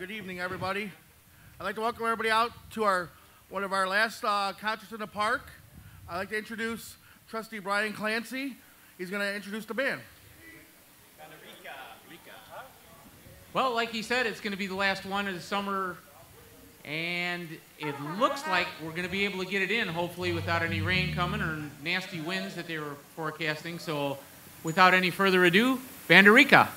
Good evening, everybody. I'd like to welcome everybody out to one of our last concerts in the park. I'd like to introduce Trustee Brian Clancy. He's going to introduce the band. Banda Rika. Well, like he said, it's going to be the last one of the summer, and it looks like we're going to be able to get it in, hopefully, without any rain coming or nasty winds that they were forecasting. So without any further ado, Banda Rika.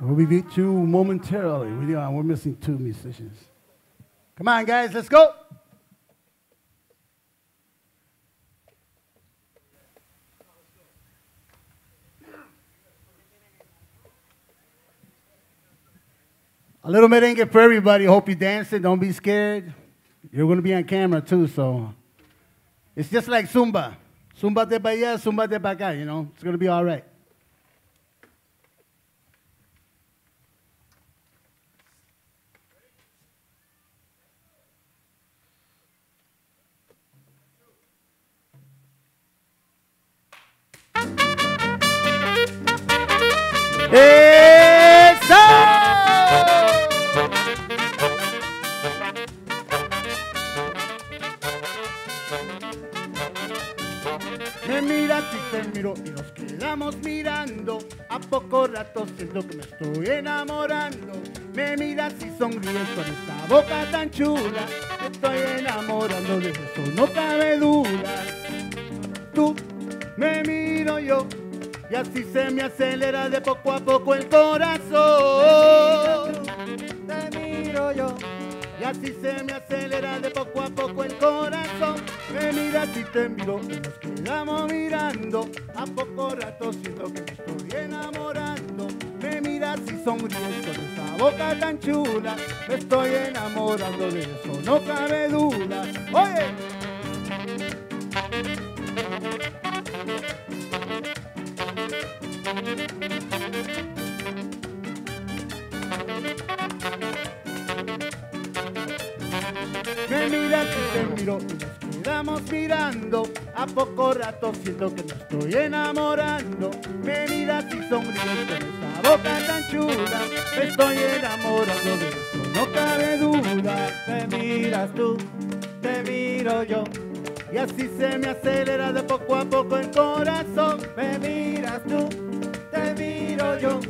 We'll be to momentarily. We're missing two musicians. Come on, guys, let's go. A little merengue for everybody. Hope you dance it. Don't be scared. You're going to be on camera, too, so. It's just like Zumba. Zumba de Bahia, Zumba de Baca, you know. It's going to be all right. It's Me miras y te miro y nos quedamos mirando. A poco rato siento que me estoy enamorando. Me miras y sonríes con esa boca tan chula. Me estoy enamorando, de eso no cabe duda. Tú, me miro yo, y así se me acelera de poco a poco el corazón. Te miro yo, y así se me acelera de poco a poco el corazón. Me miras y te miro, y nos quedamos mirando. A poco rato siento que me estoy enamorando. Me miras y sonríes con esa boca tan chula. Me estoy enamorando, de eso no cabe duda. ¡Oye! Y nos quedamos mirando. A poco rato siento que me estoy enamorando. Me miras y sonríes con esa boca tan chula. Me estoy enamorando, de eso no cabe duda. Te miras tú, te miro yo, y así se me acelera de poco a poco el corazón. Me miras tú, te miro yo,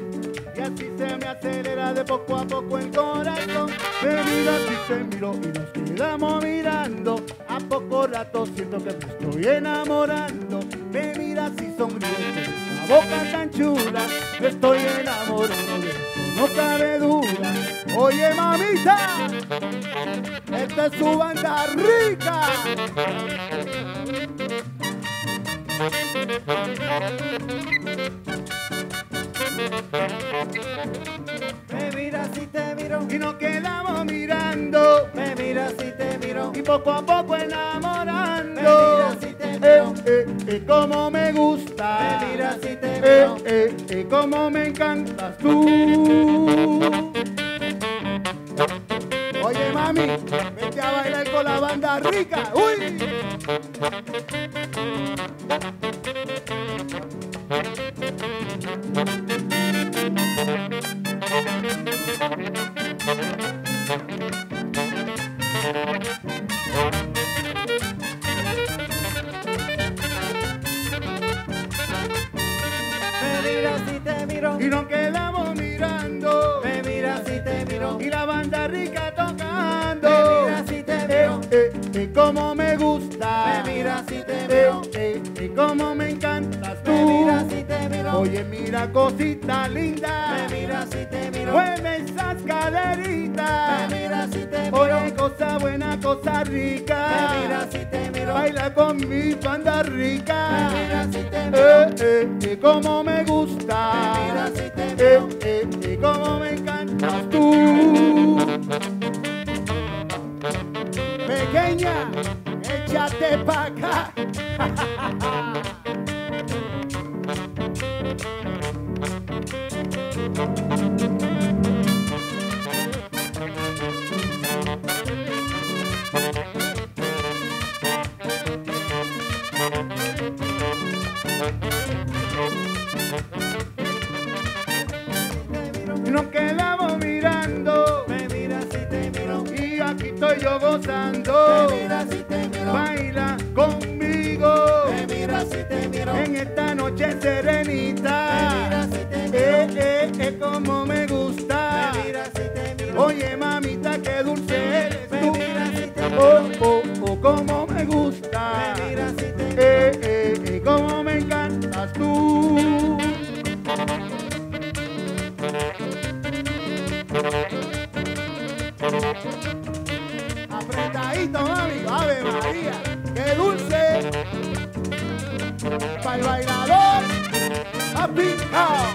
y así se me acelera de poco a poco el corazón. Me miras y te miro y nos quedamos mirando. A poco rato siento que me estoy enamorando. Me miras y sonríes con esa boca tan chula. Me estoy enamorando, de esto no cabe duda. Oye, mamita, esta es su Banda Rika. Me miras y te miro y nos quedamos mirando. Me miras y te miro y poco a poco enamorando. Me miras y te miro como me gusta. Me miras y te miro como me encantas tú. Oye, mami, vete a bailar con la Banda Rika. ¡Uy! Y nos quedamos mirando. Me miras y te miro y la Banda Rika tocando. Me miras y te miro como me gusta. Me miras y te miro como me encantas tú. Me miras y te miro. Oye, mira, cosita linda. Me miras y te miro. Mueve esas caderitas. Me miras y te miro. Oye, cosa buena, cosa rica. Me miras y te miro. Baila con mi Banda Rika. Me miras y te miro. Como me gusta. Me miras y te miro. Como me encantas tú. Pequeña, échate pa' acá. Nos quedamos mirando, me miras y te miro, y aquí estoy yo gozando, me miras y te miro, baila conmigo, me miras y te miro, en esta noche serenita, me miras y te miro, como me gusta, me miras y te miro, oye mamita qué dulce eres tú, me miras y te miro, como me gusta, me miras y te miro, como me encantas tú. Apretadito, amigo, Ave María, qué dulce. Para el bailador, aplicado.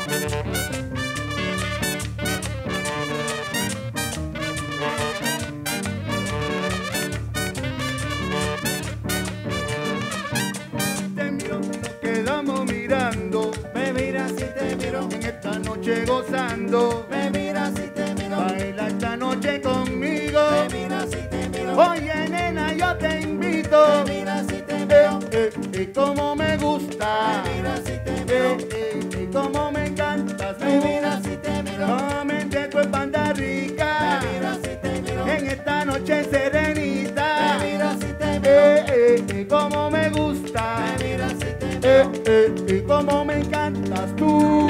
Te miro, nos quedamos mirando. Me miras y te miro. En esta noche gozando. Me miras y te miro. Baila esta noche conmigo. Me miras y te miro. Oye, nena, yo te invito. Me miras y te miro. Como me gusta. Me miras y te miro. Como me encantas. Me miras y te miro. Nuevamente tú en Banda Rica. Me miras y te miro. En esta noche serenita. Me miras y te miro. Como me gusta. Me miras y te miro. Como me encantas tú.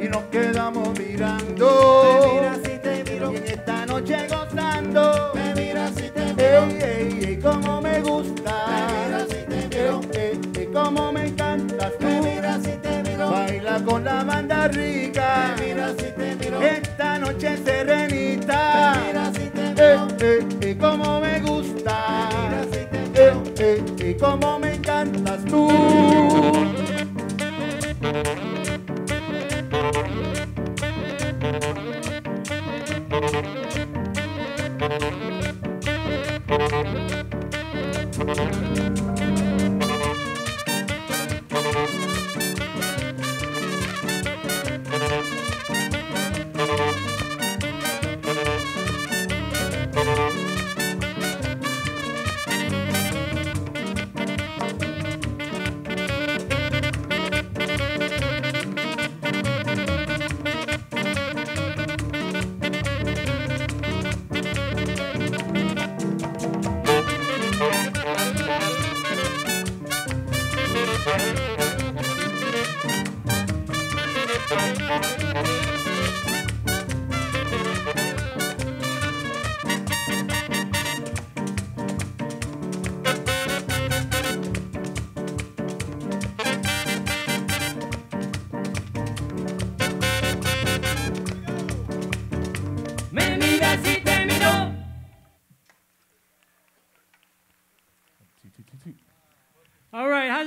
Y nos quedamos mirando. Me miras y te miro. Y en esta noche gozando. Me miras y te miro. Como me gusta. Me miras y te miro. Como me encantas tú. Me miras y te miro. Baila con la Banda Rica. Me miras y te miro. Esta noche serenita. Me miras y te miro. Como me gusta. Me miras y te miro. Como me encantas tú.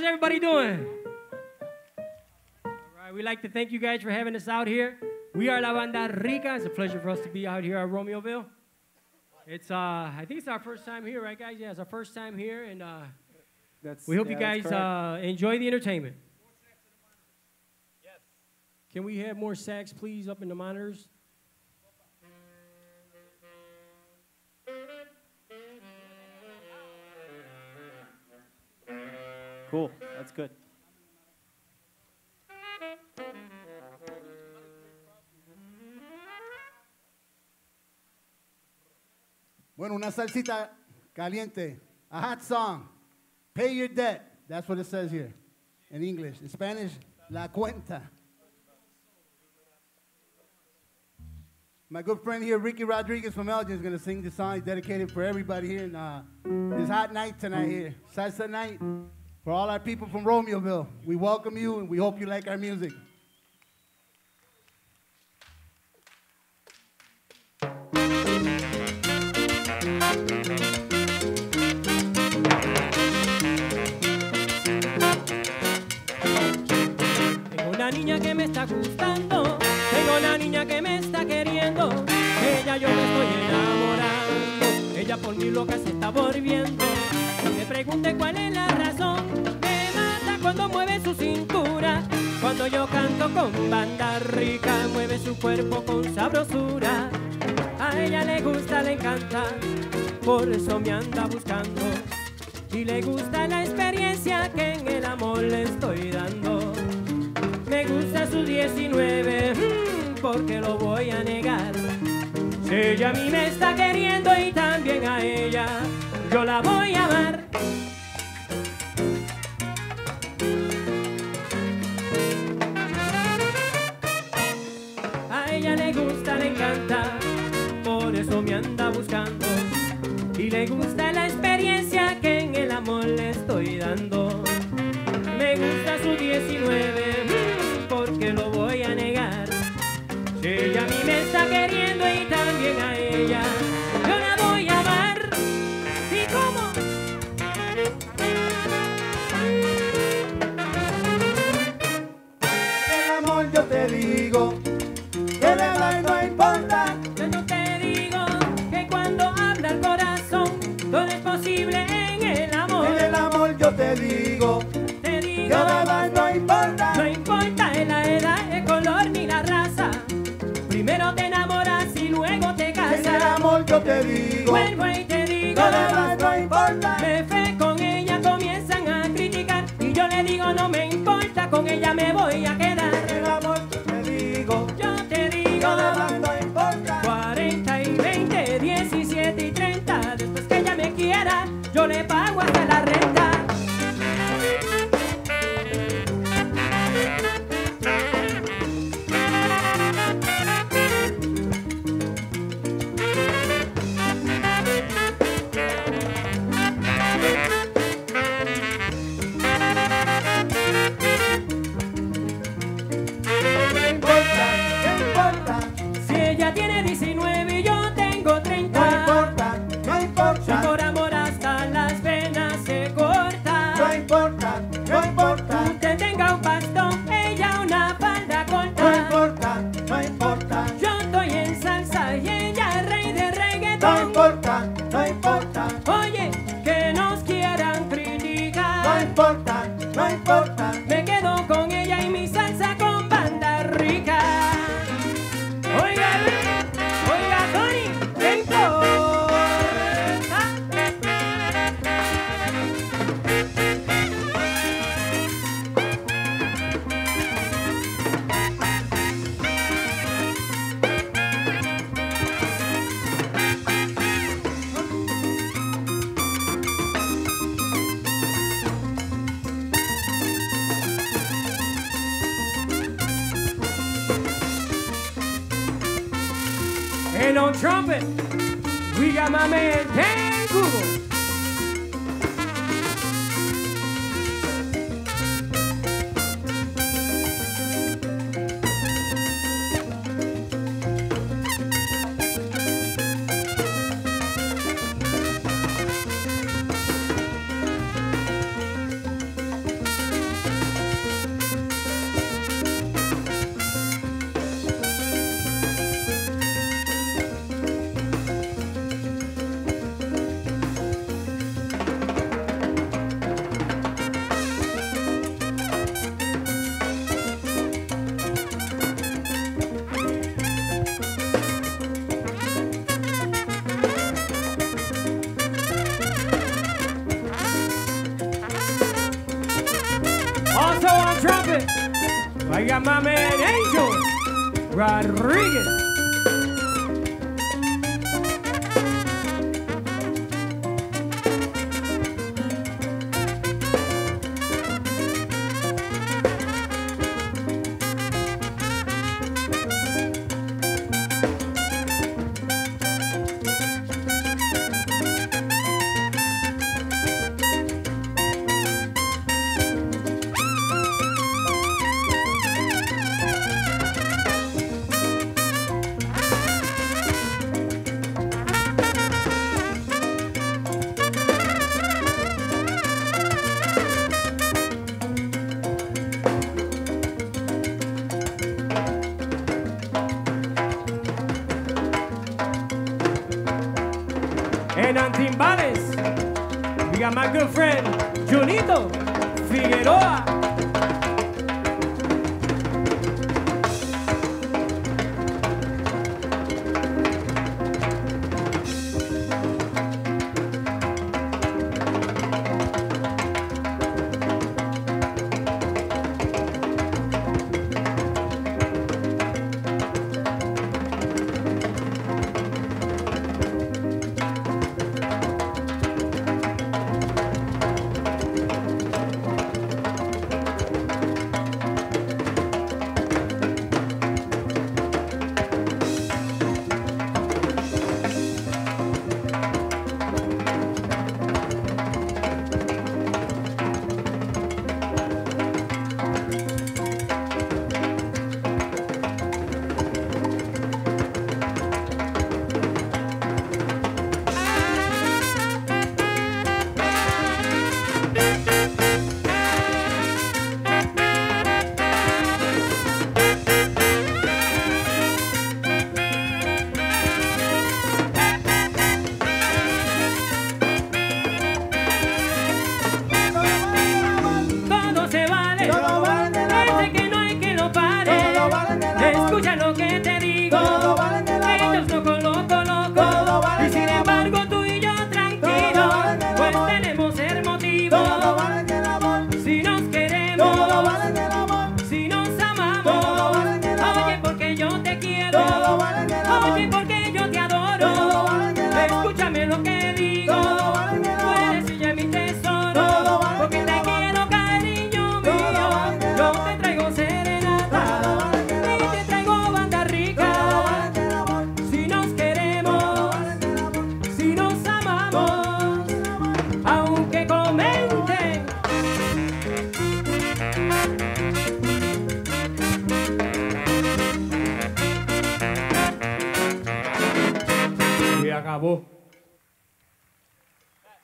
Everybody doing? All right, we'd like to thank you guys for having us out here. We are La Banda Rica. It's a pleasure for us to be out here at Romeoville. It's I think it's our first time here, right, guys? Yeah, it's our first time here, and we hope you guys enjoy the entertainment. Yes. Can we have more sax, please, up in the monitors? Cool. That's good. Bueno, una salsita caliente. A hot song. Pay your debt. That's what it says here in English. In Spanish, la cuenta. My good friend here, Ricky Rodriguez from Elgin, is going to sing the song dedicated for everybody here. This hot night tonight here. Salsa night. For all our people from Romeoville, we welcome you and we hope you like our music. Tengo una niña que me está gustando, tengo una niña que me está queriendo, ella yo me estoy enamorando, ella por mí loca se está volviendo. No me pregunte cuál es la razón, me mata cuando mueve su cintura, cuando yo canto con banda rica, mueve su cuerpo con sabrosura. A ella le gusta, le encanta, por eso me anda buscando, y le gusta la experiencia que en el amor le estoy dando. Me gusta su 19, porque lo voy a negar. Si ella a mí me está queriendo y también a ella, yo la voy a amar. A ella le gusta, le encanta, por eso me anda buscando, y le gusta la experiencia que en el amor le estoy dando. Me gusta su 19, porque lo voy a negar. Si ella a mí me está queriendo y también a ella, yo la voy a amar. ¿Y cómo? El amor yo te digo que de mal no importa. Te digo, que además no importa. No importa la edad, el color ni la raza. Primero te enamoras y luego te casas. En el amor yo te digo, vuelvo y te digo, que además no importa. Me fe con ella comienzan a criticar, y yo le digo no me importa, con ella me voy a quedar. En el amor yo te digo, que además no importa. 40 y 20, 17 y 30, después que ella me quiera, yo le pago hasta la renta. And on trumpet, we got my man Ken Google. My man Elgin, Rodriguez. and on timbales, we got my good friend, Junito Figueroa.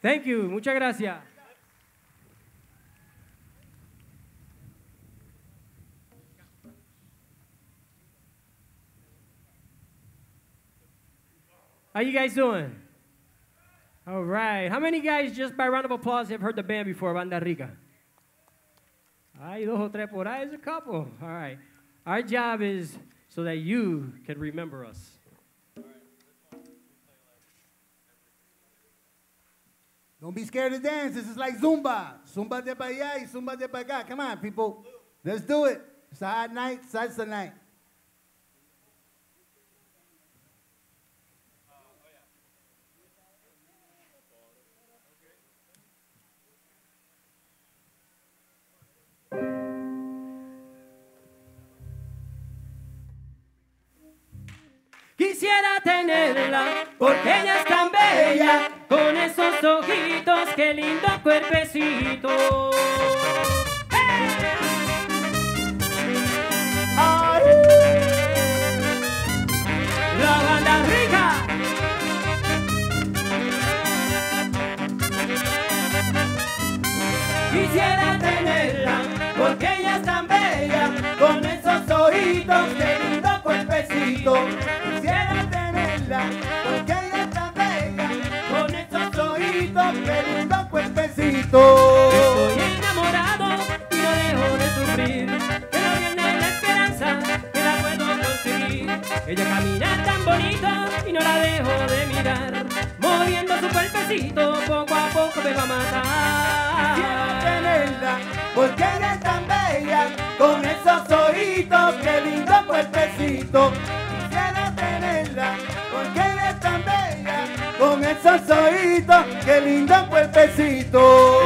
Thank you, muchas gracias. How you guys doing? All right. How many guys, just by round of applause, have heard the band before, Banda Rika? Ay, dos o tres por ahí, there's a couple. All right. Our job is so that you can remember us. Don't be scared to dance. This is like Zumba. Zumba de pa allá y Zumba de pa acá. Come on, people. Let's do it. It's a hot night. Salsa night. Quisiera tenerla porque ella es tan bella, con esos ojitos, qué lindo cuerpecito. ¡Hey! ¡Ay! La Banda Rika. Quisiera tenerla porque ella es tan bella, con esos ojitos, qué lindo cuerpecito. Porque ella está bella, con estos ojitos, qué lindo cuerpecito. Estoy enamorado y no dejo de sufrir, pero viene la esperanza que la puedo conseguir. Ella camina tan bonito y no la dejo de mirar, moviendo su cuerpecito poco a poco me va a matar. Quiero tenerla, porque ella es tan bella, con esos ojitos, qué lindo cuerpecito. Con esos ojitos, qué lindo cuerpecito.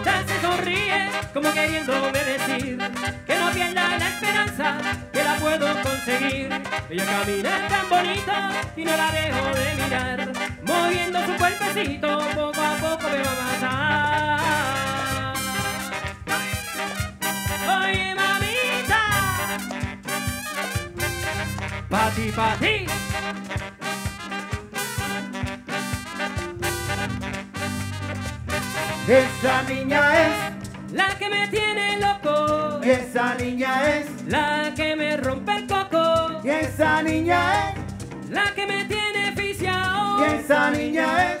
Ella se sonríe como queriéndome decir que no pierda la esperanza, que la puedo conseguir. Ella camina tan bonita y no la dejo de mirar, moviendo su cuerpecito poco a poco me va a matar. Oye mamita, pati pati. Esa niña es la que me tiene loco. Esa niña es la que me rompe el coco. Esa niña es la que me tiene viciado. Esa niña es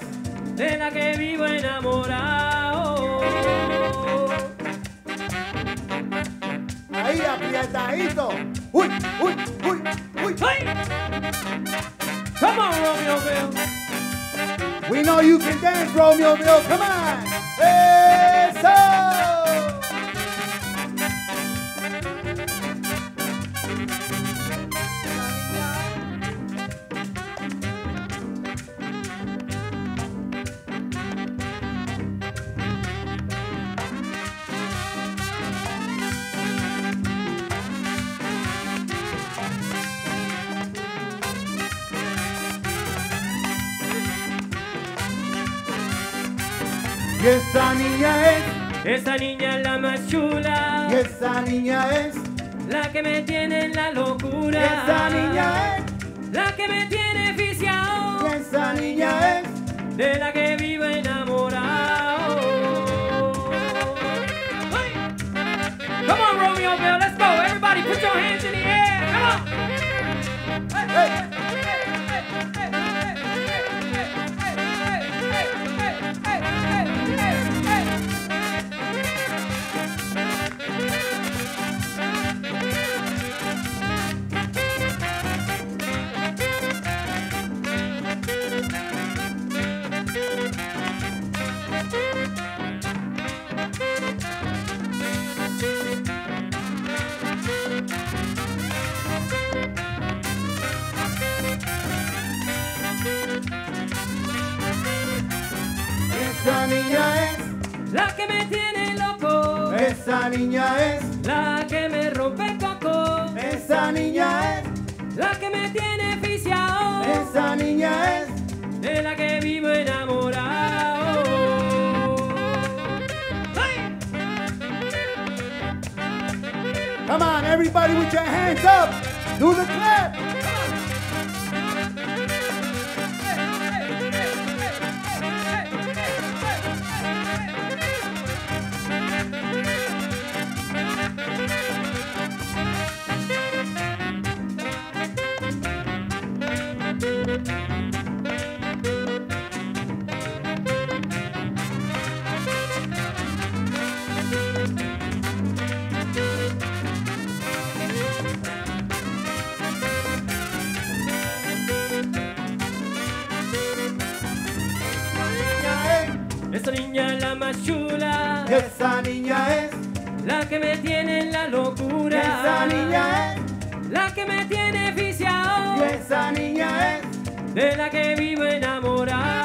de la que vivo enamorado. Ahí aprietadito. Uy, uy, uy, uy. Hey. Come on, Romeoville. We know you can dance, Romeoville. Come on. Eso. Y esa niña es la más chula. Y esa niña es la que me tiene en la locura. Y esa niña es la que me tiene viciado. Y esa niña es de la que vivo enamorado. Hey. Come on, Romeoville, let's go. Everybody put your hands in the air. Come on. Hey, hey, hey. Esa niña es la que me tiene loco. Esa niña es la que me rompe el coco. Esa niña es la que me tiene viciado. Esa niña es de la que vivo enamorado. Hey. Come on, everybody with your hands up. Do the clap. Esa niña es la más chula. Esa niña es la que me tiene en la locura. Esa niña es la que me tiene viciado. Esa niña es de la que vivo enamorado.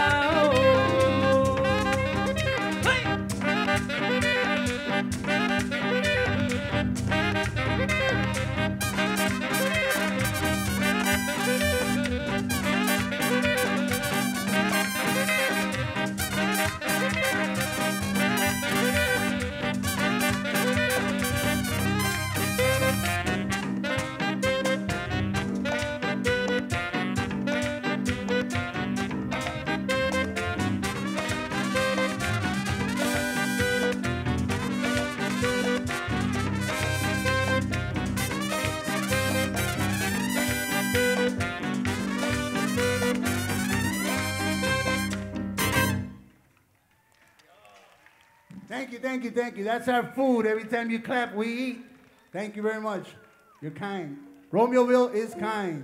Thank you, thank you, thank you. That's our food. Every time you clap, we eat. Thank you very much. You're kind. Romeoville is kind.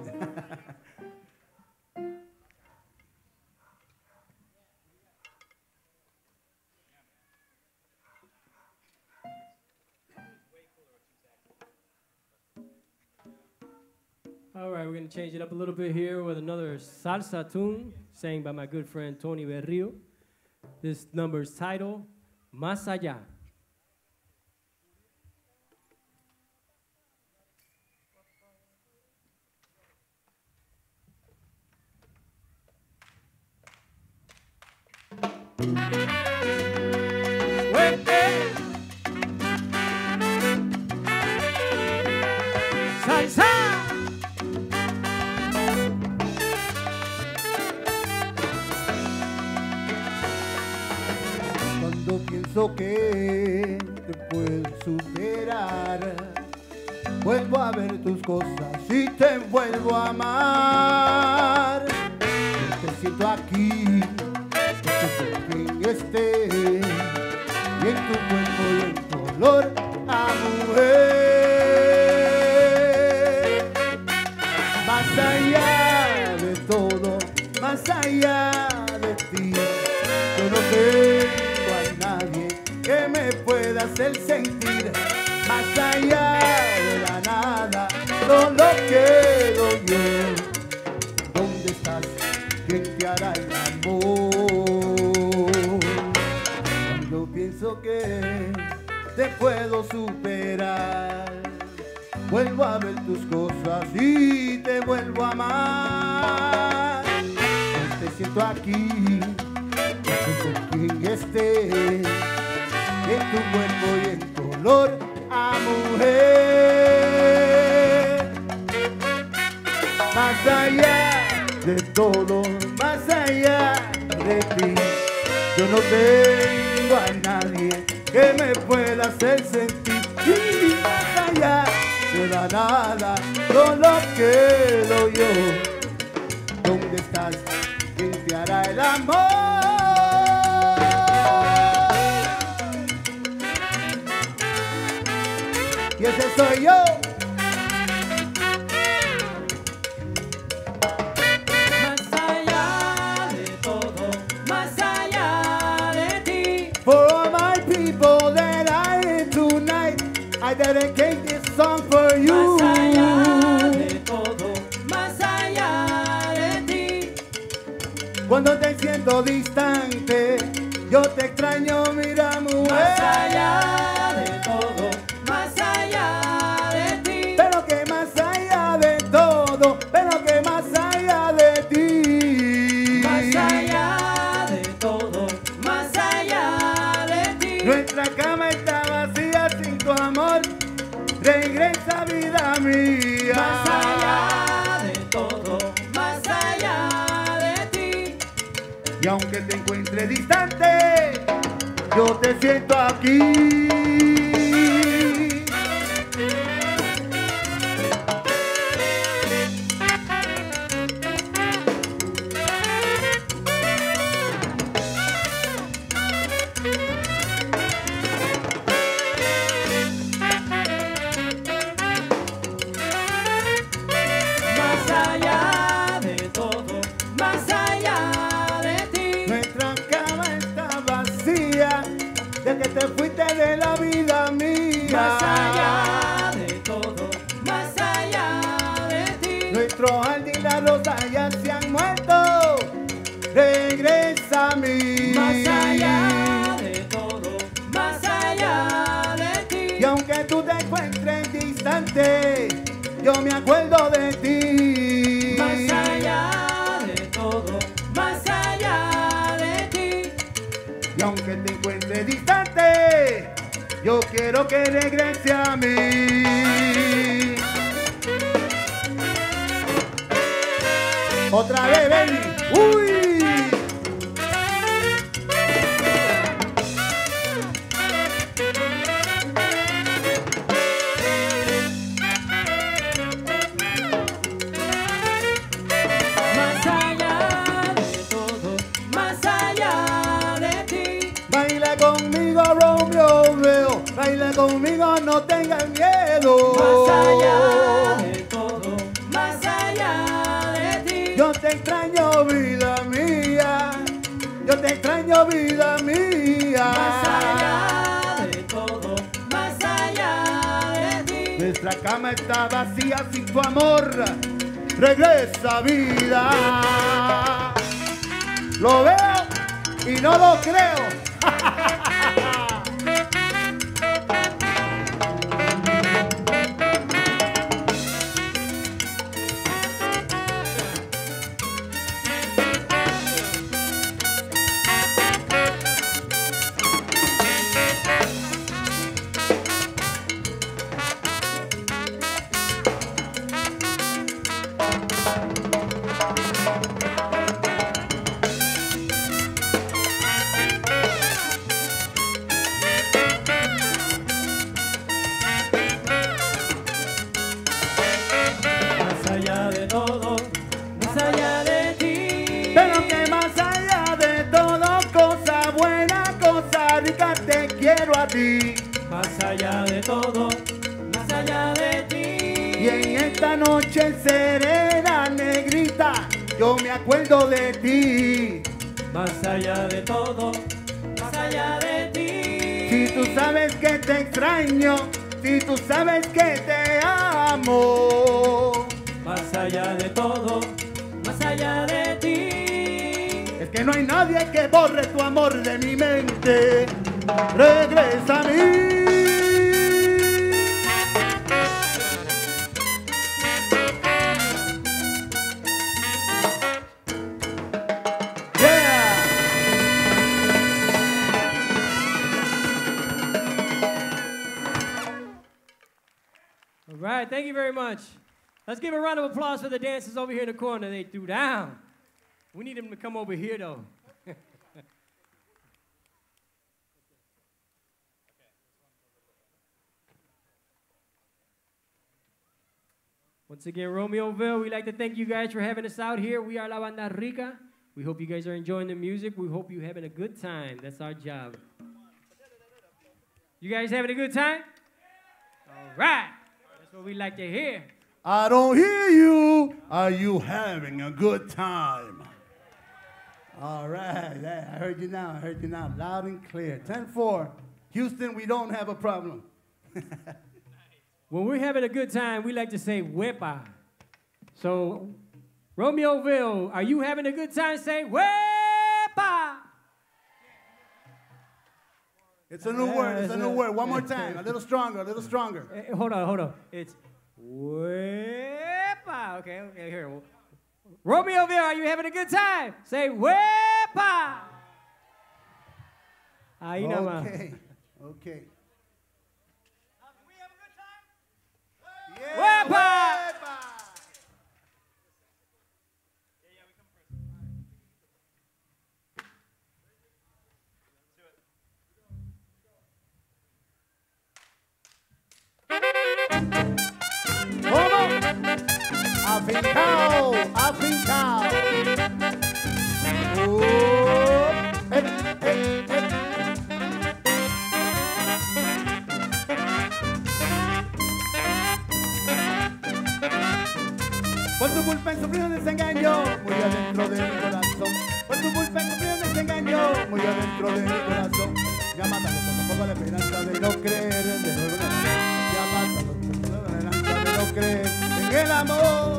All right, we're going to change it up a little bit here with another salsa tune sang by my good friend Tony Berrio. This number's title, Más allá. Pienso que te puedo superar, vuelvo a ver tus cosas y te vuelvo a amar. Te siento aquí, que tu fin esté, y en tu cuerpo y en tu olor a mujer. Más allá de todo, más allá de ti, yo no tengo a nadie que me pueda hacer sentir. Más allá de la nada, solo quedo yo. ¿Dónde estás? ¿Quién te hará el amor? Cuando pienso que te puedo superar, vuelvo a ver tus cosas y te vuelvo a amar. Pues te siento aquí, te siento quien esté, en tu cuerpo y en tu olor a mujer. Más allá de todo, más allá de ti, yo no tengo a nadie que me pueda hacer sentir. Y más allá de la nada, solo quedo yo. ¿Dónde estás? ¿Quién te hará el amor? Y ese soy yo. I dedicate this song for you. Más allá de todo, más allá de ti. Cuando te siento distante, yo te extraño, mira mujer. Más allá de todo, más allá de ti. Pero que más allá de todo, pero que más allá de ti. Más allá de todo, más allá de ti. Nuestra cama está amor, regresa vida mía. Más allá de todo, más allá de ti. Y aunque te encuentre distante, yo te siento aquí. Yo me acuerdo de ti. Más allá de todo, más allá de ti. Y aunque te encuentre distante, yo quiero que regrese a mí. Otra vez, baby. Uy. Baila conmigo, no tengas miedo. Más allá de todo, más allá de ti. Yo te extraño, vida mía. Yo te extraño, vida mía. Más allá de todo, más allá de ti. Nuestra cama está vacía sin tu amor. Regresa, vida. Lo veo y no lo creo. quiero a ti, más allá de todo, más allá de ti. Y en esta noche serena, negrita, yo me acuerdo de ti. Más allá de todo, más allá de ti. Si tú sabes que te extraño, si tú sabes que te amo. Más allá de todo, más allá de ti. Es que no hay nadie que borre tu amor de mi mente. Regresa a mí. Thank you very much. Let's give a round of applause for the dancers over here in the corner. They threw down. We need them to come over here, though. Once again, Romeoville, we'd like to thank you guys for having us out here. We are La Banda Rika. We hope you guys are enjoying the music. We hope you're having a good time. That's our job. You guys having a good time? All right. What we like to hear. I don't hear you. Are you having a good time? All right. Yeah, I heard you now. I heard you now. Loud and clear. 10-4. Houston, we don't have a problem. When we're having a good time, we like to say wepa. So, Romeoville, are you having a good time? Say wepa. It's a new word. It's a new word. One more time. A little stronger. A little stronger. Hold on. Hold on. It's wepa. Okay. Okay. Here. Well, Romeoville, are you having a good time? Say wepa. Okay. Okay. Can we have a good time? Wepa. Wepa. Afincao, afincao. Por tu culpa he sufrido desengaño, muy adentro de mi corazón. Por tu culpa he sufrido desengaño, muy adentro de mi corazón. Ya mátalo, tampoco la esperanza de no creer en de nuevo. Ya mátalo, tampoco la esperanza de no creer en el amor.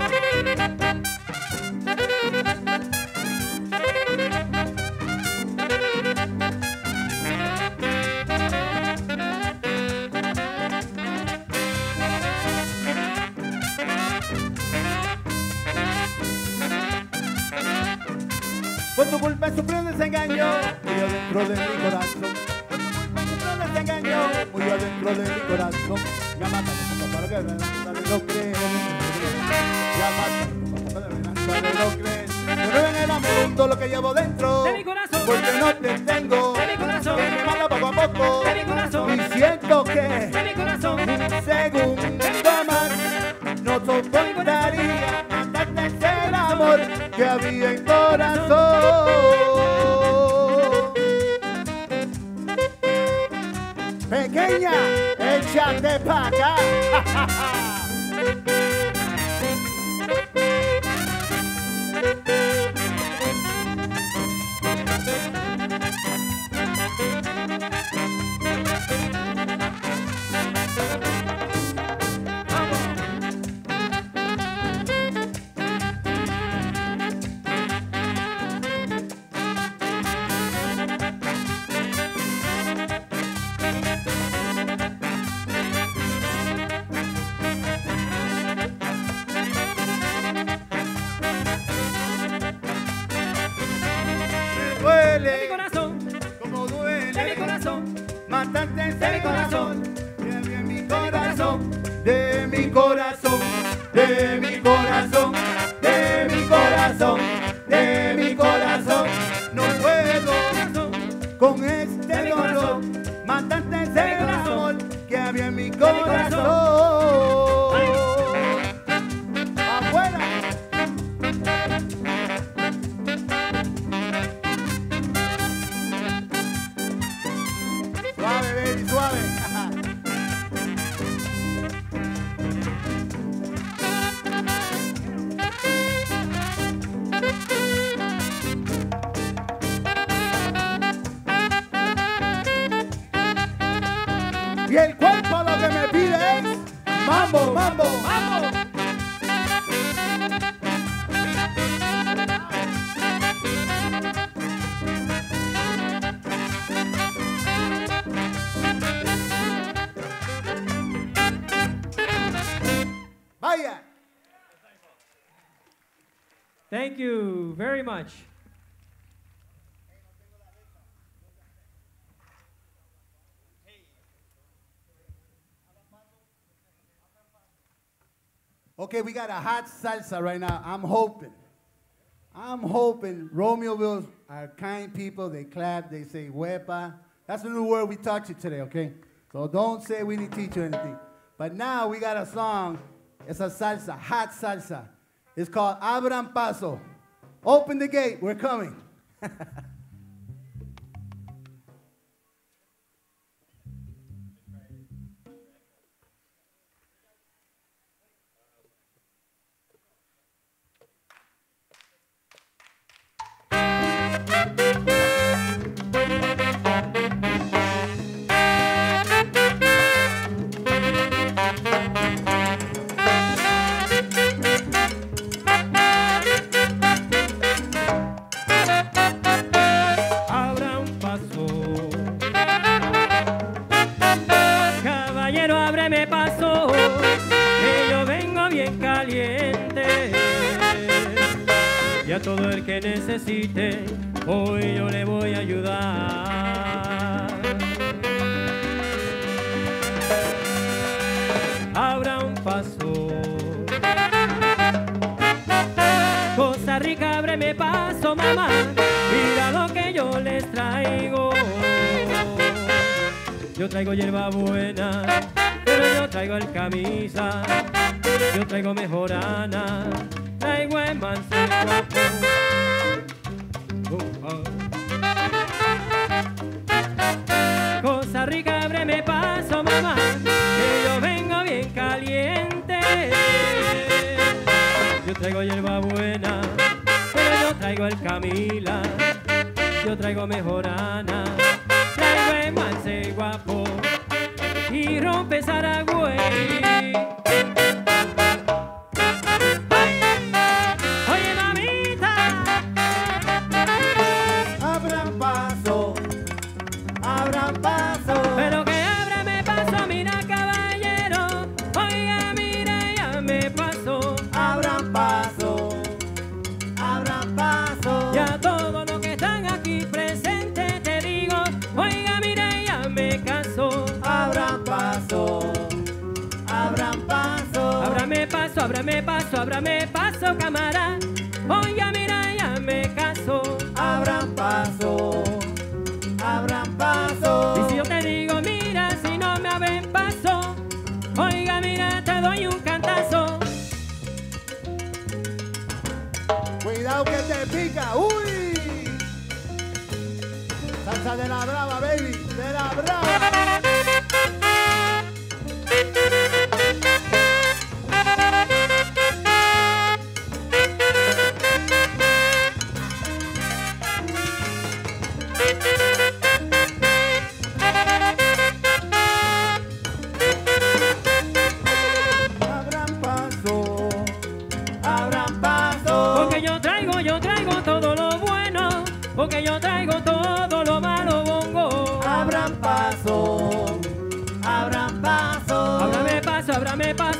Por tu culpa sufrió un desengaño, murió dentro de mi corazón. Por tu culpa sufrió un desengaño, murió dentro de mi corazón. Ya mátalo, para que dale lo crees. Ya mátalo, para que dale lo crees. Pero en el amor todo lo que llevo dentro de mi corazón, porque no te tengo de mi corazón, que me mata poco a poco de mi corazón, y siento que de mi corazón un segundo más no soportaría hasta el tercer amor que había en corazón. Pequeña, échate pa' acá. Suave, baby, Thank you very much. Okay, we got a hot salsa right now. I'm hoping Romeoville are kind people. They clap, they say huepa. That's the new word we taught you today, okay? So don't say we didn't teach you anything. But now we got a song. It's a salsa, hot salsa. It's called Abran Paso. Open the gate, we're coming. Todo el que necesite, hoy yo le voy a ayudar. Abra un paso. Costa Rica, ábreme paso, mamá. Mira lo que yo les traigo. Yo traigo hierba buena, pero yo traigo el camisa. Yo traigo mejorana. Traigo en manseguapo. Costa Rica, ábreme paso, mamá, que yo vengo bien caliente. Yo traigo hierba buena, pero yo traigo el camila. Yo traigo mejorana, traigo en manseguapo y rompe Saragüey. Ábrame paso, ábrame paso, camarada. Oiga, mira, ya me caso. Abran paso, abran paso. Y si yo te digo, mira, si no me abren paso, oiga, mira, te doy un cantazo. Cuidado que te pica, uy. Salsa de la brava, baby, de la brava.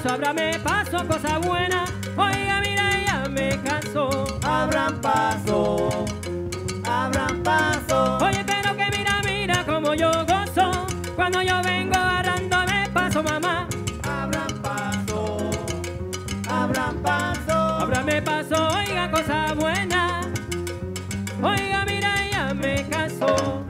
Ábrame paso, cosa buena, oiga, mira, ya me caso. Abran paso, abran paso. Oye, pero que mira, mira como yo gozo cuando yo vengo agarrándome paso, mamá. Abran paso, abran paso. Ábrame paso, oiga, cosa buena, oiga, mira, ya me caso.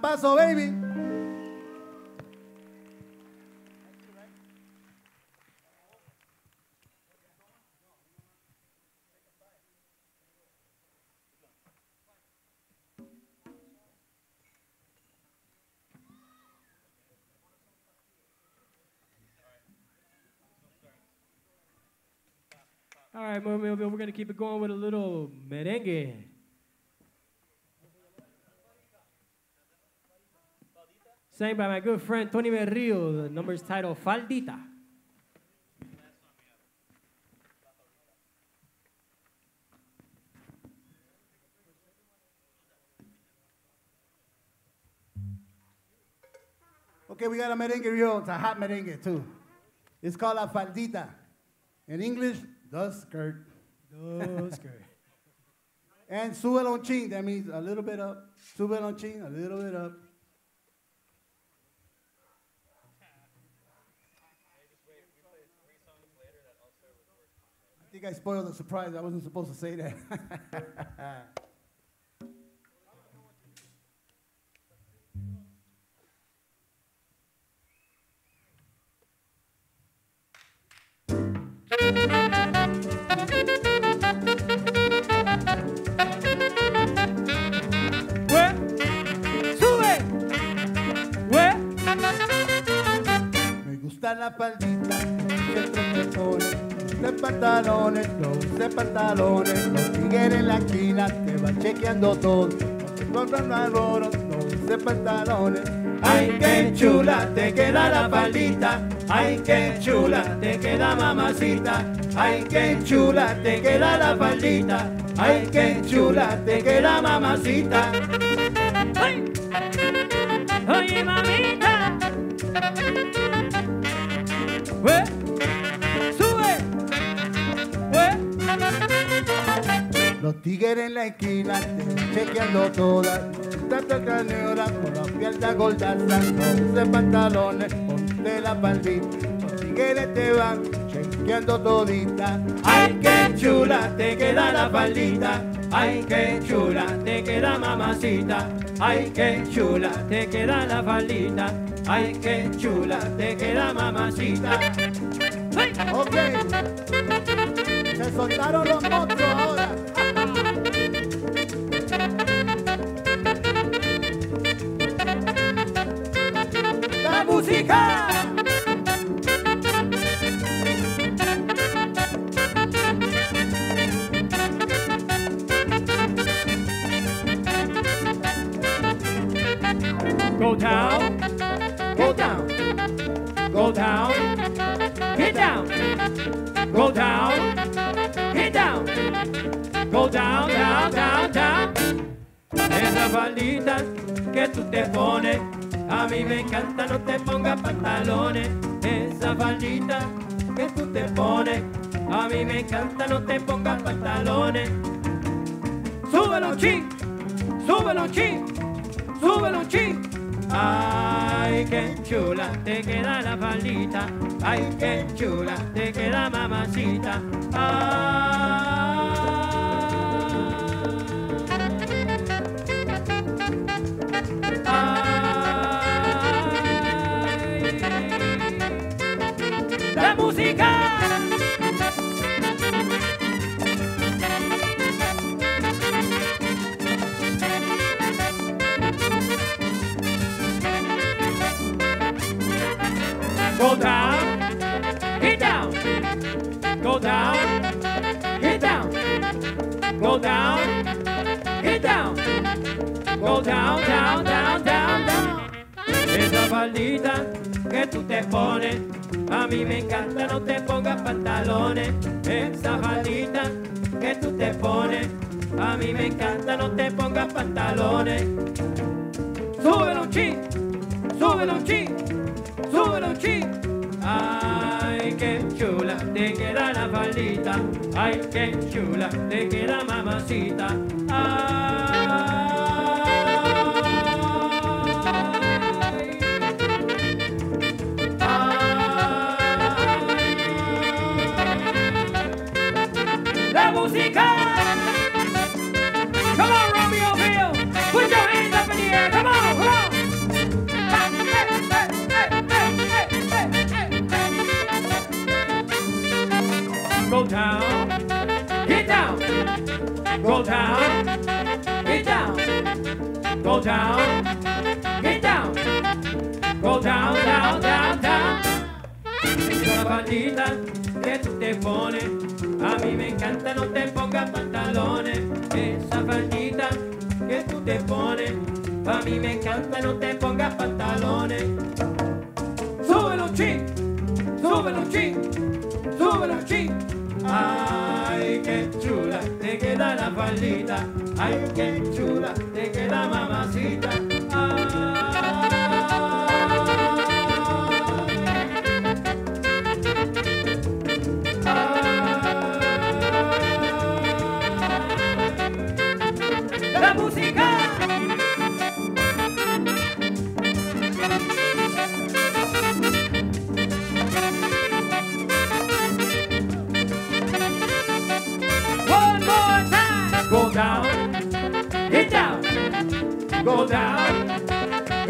Paso, baby. All right, we're going to keep it going with a little merengue. Sang by my good friend Tony Berrio. The number is titled Faldita. Okay, we got a merengue real. It's a hot merengue, too. It's called a faldita. In English, the skirt. The skirt. And sube el honchin. That means a little bit up. Sube el honchin, a little bit up. I think I spoiled the surprise. I wasn't supposed to say that. Me gusta la faldita, los pantalones, los tigres en la esquina, te va chequeando todo, los pantalones. Ay, qué chula te queda la faldita, ay, qué chula te queda mamacita, ay, qué chula te queda la faldita, ay, qué chula te queda mamacita. Ay. Oye, mamita. ¿Eh? Los tigres en la esquina, chequeando todas, tanta canera, con las piernas gordas, ponte pantalones, ponte la palita, los tigres te van chequeando todita. Ay, qué chula te queda la palita, ay, qué chula te queda mamacita, ay, qué chula te queda la palita, ay, qué chula te queda mamacita. Hey. Ok, se soltaron los monstruos ahora. ¡Música! Go down, go down, go down, get down, go down, get down, go down, down, down, down. Esas falditas que tú te pones, a mí me encanta, no te pongas pantalones. Esa faldita que tú te pones, a mí me encanta, no te pongas pantalones. Súbelo chin, súbelo chin, súbelo chin. Ay, qué chula te queda la faldita, ay, qué chula te queda mamacita. Ay, go down, get down, go down, get down, go down, get down, go down, down, down, down, down. Esa faldita que tú te pones, a mí me encanta, no te pongas pantalones. Esa faldita que tú te pones, a mí me encanta, no te pongas pantalones. Súbelo un chin, súbelo un chin. Súbelo un chin. Ay, qué chula te queda la faldita, ay, qué chula te queda mamacita. Ay, ay, la música. Come on, Romeoville, put your hands up in the air. Come on, come on. Go down, get down, go down, get down, go down, get down, go down, down, down, down. Esa faldita que tú te pones, a mí me encanta, no te pongas pantalones. Esa faldita que tú te pones, a mí me encanta, no te pongas pantalones. Súbelo chin, súbelo chin, súbelo chin. Ay, qué chula te queda la faldita, ay, qué chula te queda mamacita. Ay. down, get down, go down,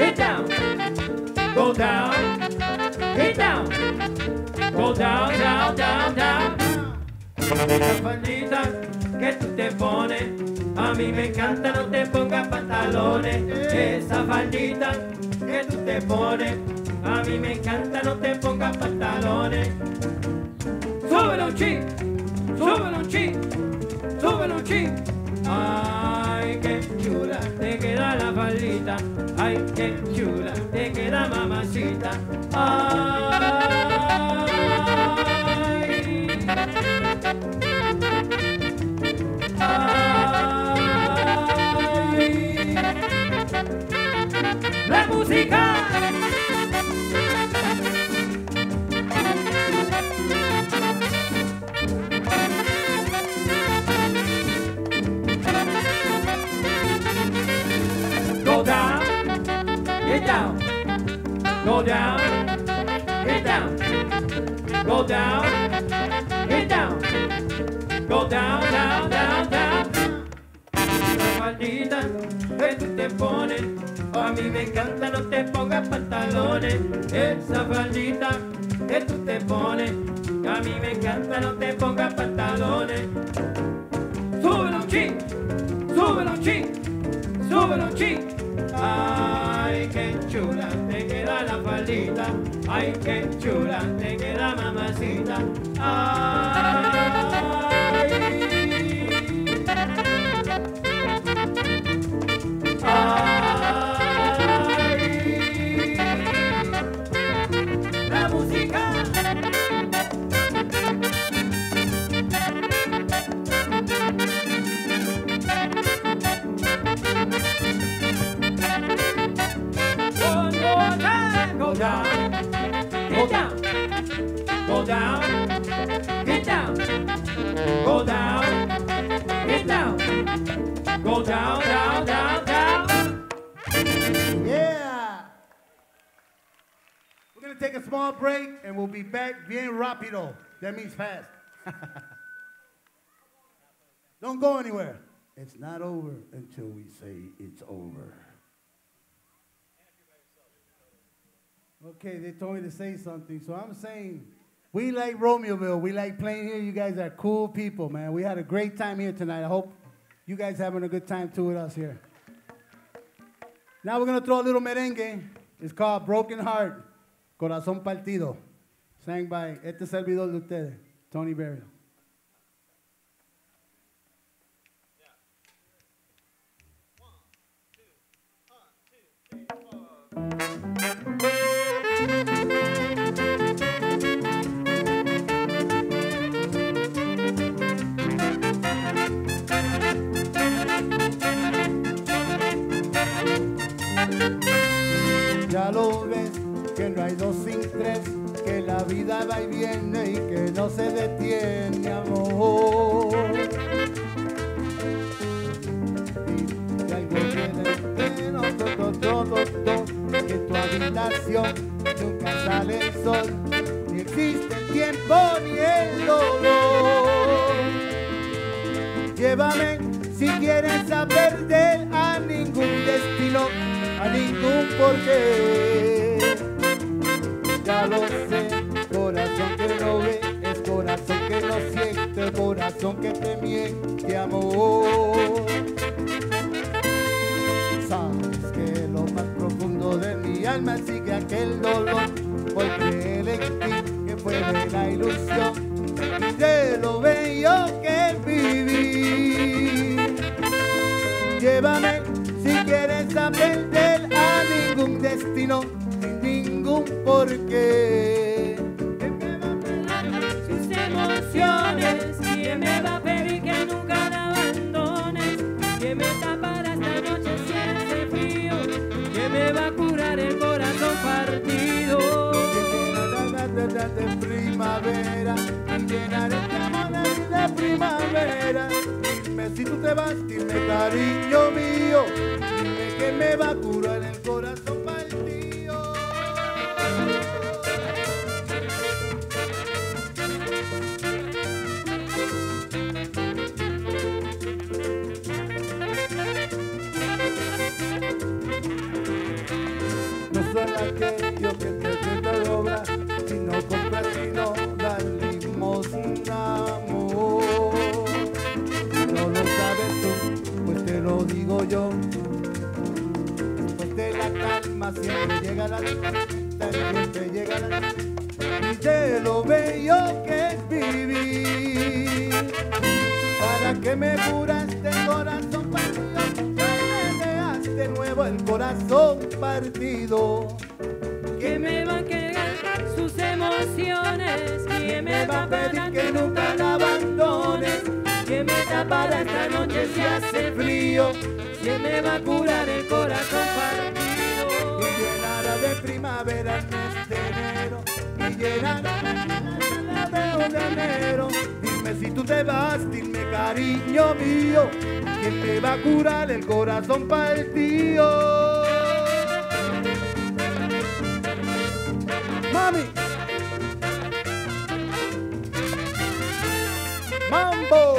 get down, go down, get down, go down, down, down, down. Esas falditas que tú te pones, a mí me encanta, no te pongas pantalones. Esas falditas que tú te pones, a mí me encanta, no te pongas pantalones. Súbelo un chin, súbelo un chin. Súbelo un chin. Ay, qué chula te queda la faldita. Ay, qué chula te queda mamacita. Ay, ay. La música. Go down, get down, go down, get down, go down, down, down, down. Esas falditas que tú te pones, a mí me encanta, no te pongas pantalones. Esas falditas que tú te pones, a mí me encanta, no te pongas pantalones. Súbelo un chin, súbelo un chin, súbelo un chin. Ay, qué chula te queda la faldita. Ay, qué chula te queda mamacita. Ay, ay, la música. Go down, get down, go down, get down, go down, down, down, down. Yeah. We're going to take a small break and we'll be back bien rápido. That means fast. Don't go anywhere. It's not over until we say it's over. Okay, they told me to say something, so I'm saying we like Romeoville. We like playing here. You guys are cool people, man. We had a great time here tonight. I hope you guys are having a good time, too, with us here. Now we're going to throw a little merengue. It's called Broken Heart, Corazón Partido, sang by este servidor de ustedes, Tony Berrio. Ya lo ves, que no hay dos sin tres, que la vida va y viene y que no se detiene, amor. Y que algo tiene todo, que tu habitación nunca sale el sol, ni existe el tiempo ni el dolor. Llévame si quieres saber de él a ningún destino, a ningún porqué. Ya lo sé, corazón que no ve, es corazón que no siente, corazón que te miente, amor. Sabes que lo más profundo de mi alma sigue aquel dolor, porque él en ti que fue de la ilusión y de lo bello que viví. Llévame si quieres saber de él a ningún destino, sin ningún porqué. Él me va a pegar sus emociones y él me va a pedir que nunca la abandones, que me tapará esta noche si hace frío, que me va a curar el corazón partido. Que llenará de primavera y llenaré esta mona de primavera. Si tú te vas, dime cariño mío, dime que me va a curar el corazón partido. para aquellos que te sientan obra, si no compras sino la limosna, amor. No lo sabes tú, pues te lo digo yo. Después de la calma siempre llega la dificultad, siempre llega la dificultad, y de lo bello que es vivir. ¿Para qué me curaste corazón partido? De nuevo el corazón partido. ¿Qué me va a quedar sus emociones? ¿Quién me va a pedir que nunca la abandones? ¿Quién me tapará esta noche si hace frío? ¿Quién me va a curar el corazón partido? Y llenará de primavera el mes de enero, y llenará de un enero. Dime si tú te vas, dime cariño mío, ¿quién te va a curar el corazón partido? Mami, mambo.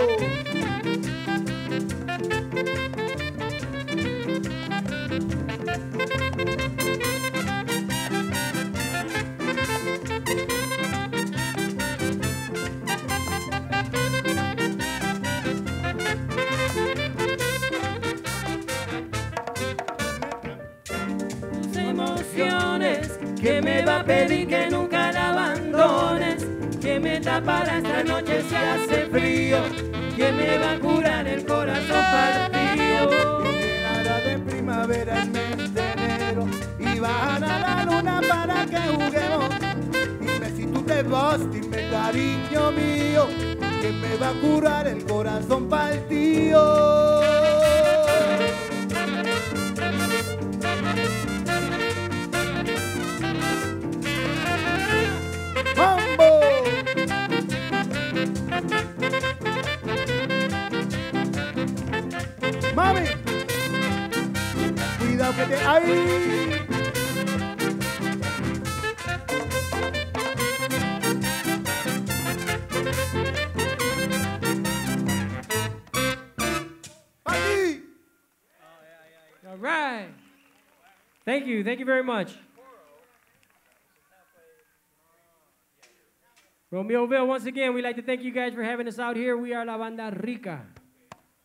¿Quién me va a pedir que nunca la abandones? ¿Quién me tapará esta noche si hace frío? ¿Quién me va a curar el corazón partido? ¿Quién llenará de primavera el mes de enero? Y bajará la luna para que juguemos. Dime si tú te vas, dime cariño mío, ¿quién me va a curar el corazón partido? Mami, cuidado que te... ¡Ay! ¡Mami! All right. Thank you. Thank you very much. Romeoville, once again, we'd like to thank you guys for having us out here. We are La Banda Rika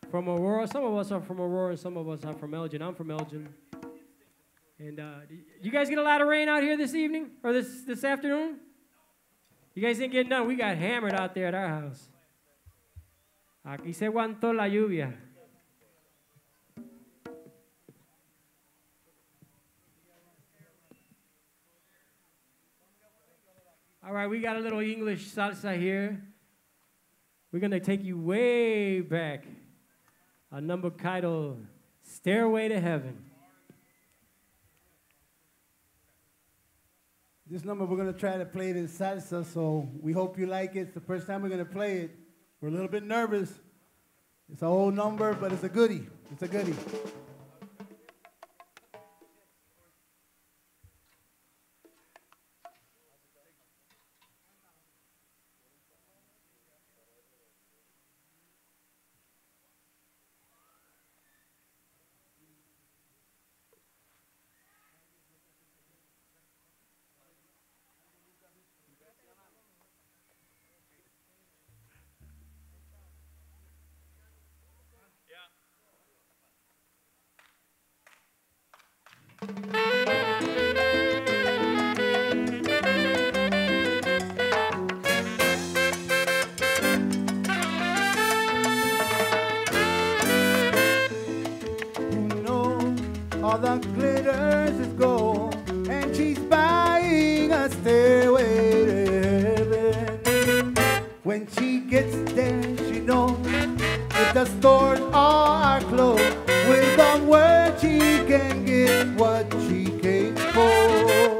from Aurora. Some of us are from Aurora and some of us are from Elgin. I'm from Elgin. And you guys get a lot of rain out here this evening or this afternoon? You guys didn't get none. We got hammered out there at our house. Aquí se aguantó la lluvia. All right, we got a little English salsa here. We're going to take you way back. A number titled Stairway to Heaven. This number we're going to try to play it in salsa, so we hope you like it. It's the first time we're going to play it. We're a little bit nervous. It's an old number, but it's a goodie. It's a goodie. All that glitters is gold, and she's buying a stairway to heaven. When she gets there, she knows that the stores all are closed. With a word, she can get what she came for.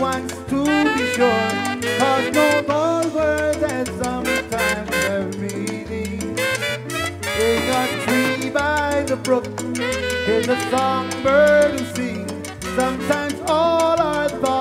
Wants to be sure, cause no bold words that sometimes have meaning. In a tree by the brook, here's a songbird who sings. Sometimes all our thoughts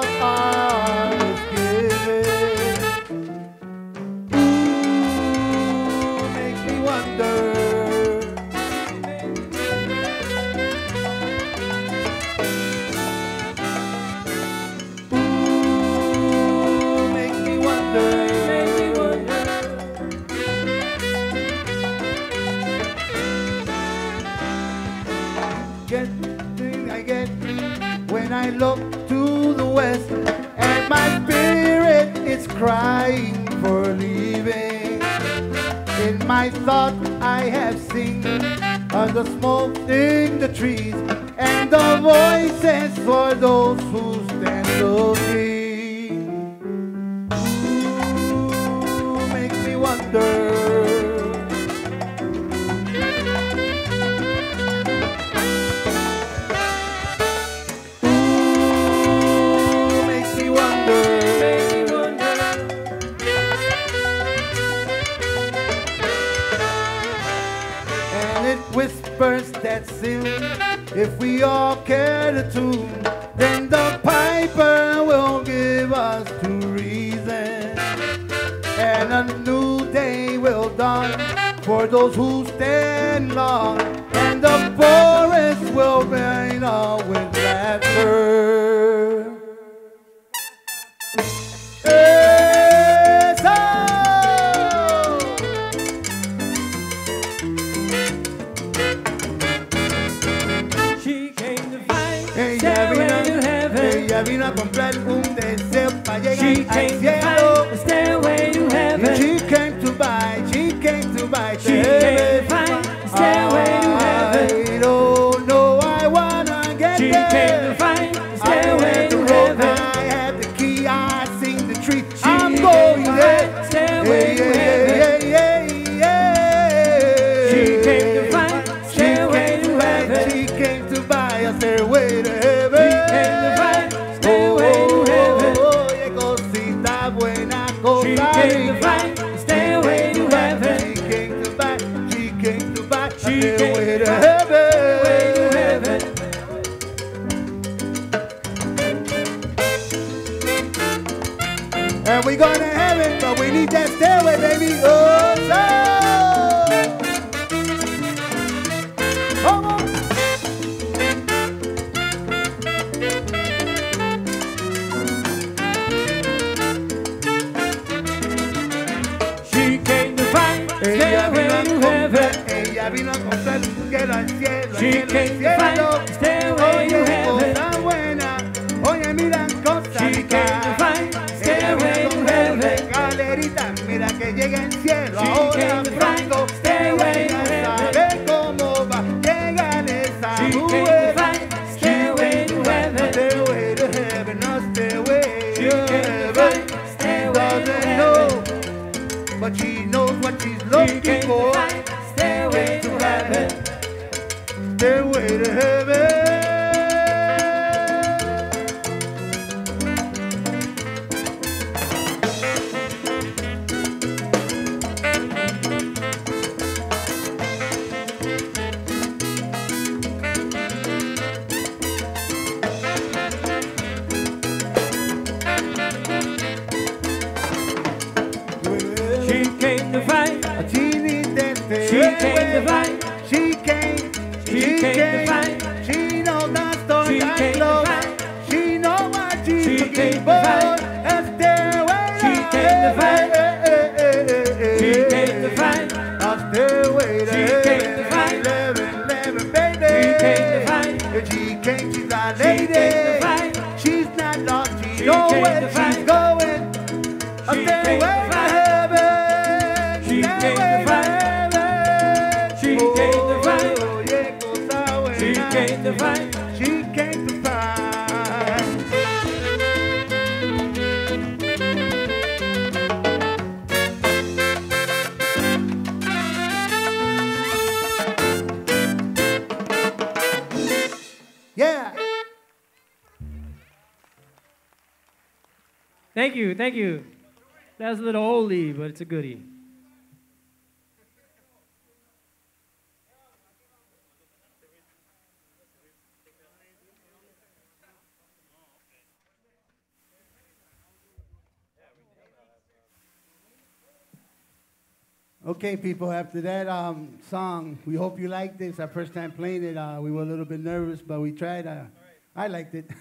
I look to the west, and my spirit is crying for leaving. In my thought I have seen of the smoke in the trees, and the voices for those who stand looking. Ooh, make me wonder. That soon, if we all care to tune, then the piper will give us to reason, and a new day will dawn for those who stand long, and the forest will rain all with laughter. She came to find the stairway to heaven. She came to buy, she came to buy. She came to find the stairway to heaven. I don't know, I wanna get there. She came to find the stairway to heaven. I have the key, I sing the treat. I'm going there. Stairway to heaven. She came to find the stairway to heaven. She came to buy a stairway to heaven. She came to find the stairway to heaven. She came to find the stairway to heaven. She came to find, she came to find, she came to heaven. And we're gonna heaven, but we need that stairway, baby. Oh, no. She came to find the stairway to heaven. She came to find the stairway to heaven. She came to find the stairway to heaven. She came to find the stairway to heaven. Stairway to heaven, a stairway to heaven. She doesn't know, but she knows what she's looking for. Stairway to heaven, stairway to heaven. She came to find a genie. She came to find, she came to find, she knows that story I love, she knows what she's looking for, a stairway to heaven, she came to find, a stairway to heaven, living, living, baby, she came, she's our lady, she's not lost, she knows where she's going, a stairway to heaven, she came to find. She came to find, she came to find. Yeah. Thank you, thank you. That's a little oldie, but it's a goodie. Okay, people, after that song, we hope you liked this. Our first time playing it, we were a little bit nervous, but we tried. I liked it.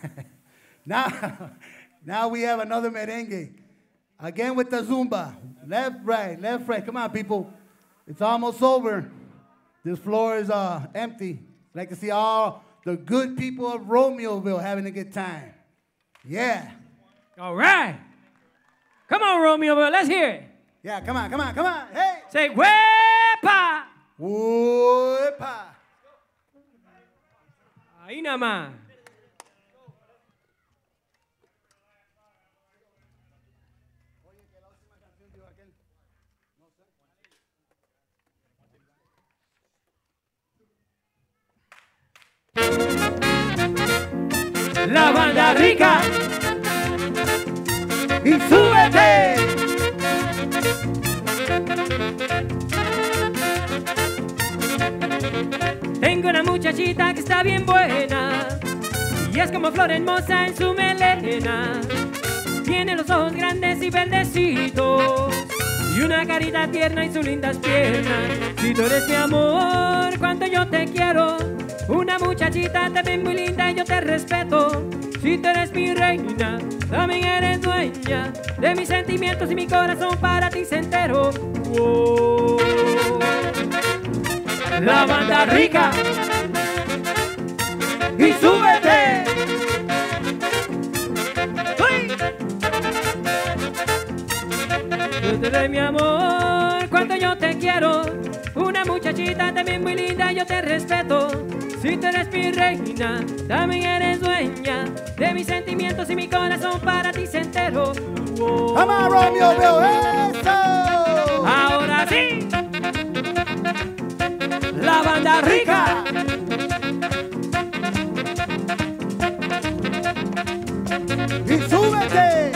Now we have another merengue. Again with the Zumba. Left, right, left, right. Come on, people. It's almost over. This floor is empty. I'd like to see all the good people of Romeoville having a good time. Yeah. All right. Come on, Romeoville, let's hear it. Yeah, come on, come on, come on. Hey. Say, wepa. Wepa. Ahí nada más. La banda rica y súbete. Tengo una muchachita que está bien buena y es como flor hermosa en su melena. Tiene los ojos grandes y verdecitos y una carita tierna y sus lindas piernas. Si tú eres mi amor, cuánto yo te quiero. Una muchachita te ves muy linda y yo te respeto. Si tú eres mi reina, también eres dueña de mis sentimientos y mi corazón para ti se entero. Oh. La banda rica y súbete. ¡Uy! Yo te doy mi amor, cuánto yo te quiero. Una muchachita también muy linda y yo te respeto. Si tú eres mi reina, también eres dueña de mis sentimientos y mi corazón para ti se entero. Oh. ¡Vamos, Romeoville! ¡Eso! ¡Ahora sí! ¡La banda rica! ¡Y súbete!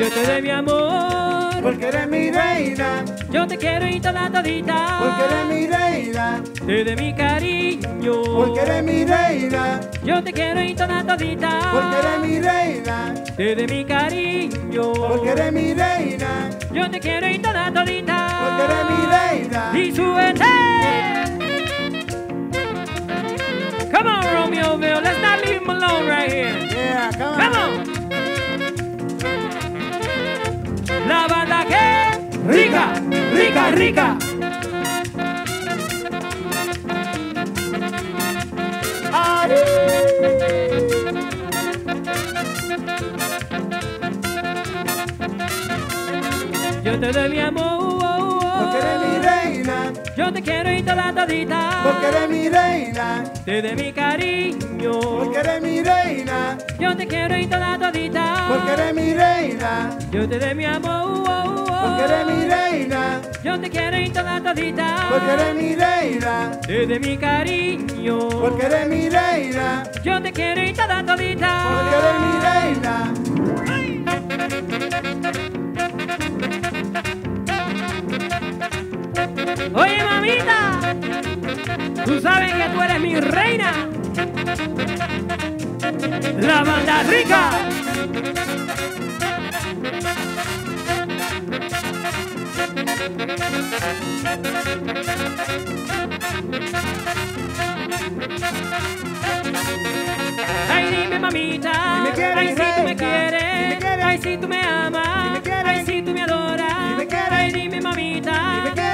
Yo te doy mi amor, porque eres mi reina. Yo te quiero y toda todita, porque eres mi reina. Te doy mi cariño, porque eres mi reina. Yo te quiero y toda todita, porque eres mi reina. Te doy mi cariño, porque eres mi reina. Yo te quiero y toda todita, porque eres mi reina. Y súbete. Come on, Romeoville, let's not leave him alone right here. Yeah, come on. Come on. La banda que rica, rica, rica. Ay. Yo te doy mi amor, porque eres mi reina. Yo te quiero y toda todita, porque eres mi reina. Te doy mi cariño, porque eres mi reina. Yo te quiero y toda todita, porque eres mi reina. Yo te doy mi amor, porque eres mi reina. Yo te quiero y toda todita, porque eres mi reina. Te doy mi cariño, porque eres mi reina. Yo te quiero y toda todita, porque eres mi reina. ¡Ay! Oye, mamita, tú sabes que tú eres mi reina. La banda rica. Ay, dime, mamita, ay, si tú me quieres, ay, si tú me amas, ay, si tú me adoras. Ay, dime, mamita,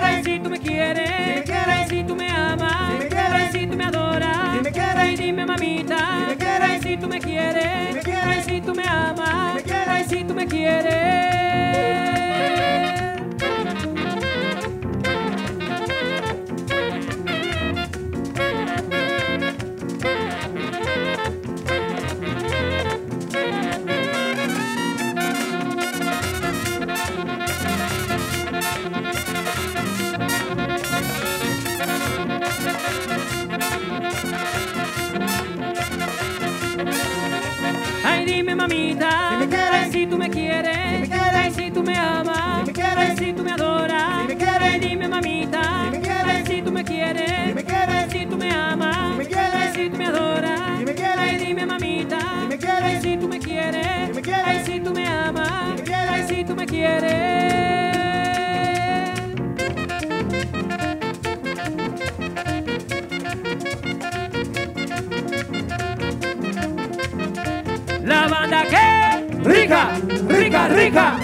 ay, si tú me quieres, ay, si tú me amas, ay, si tú me adoras. Ay, dime, mamita, ay, si tú me quieres, ay, si tú me amas, ay, si tú me quieres. Ay, dime, mamita, ay, si tú me quieres, ay, si tú me amas, ay, si tú me adoras. Ay, dime, mamita, ay, si tú me quieres, ay, si tú me amas, ay, si tú me adoras. Ay, dime, mamita, ay, si tú me quieres, ay, si tú me amas, ay, si tú me quieres. La banda que rica, rica, rica.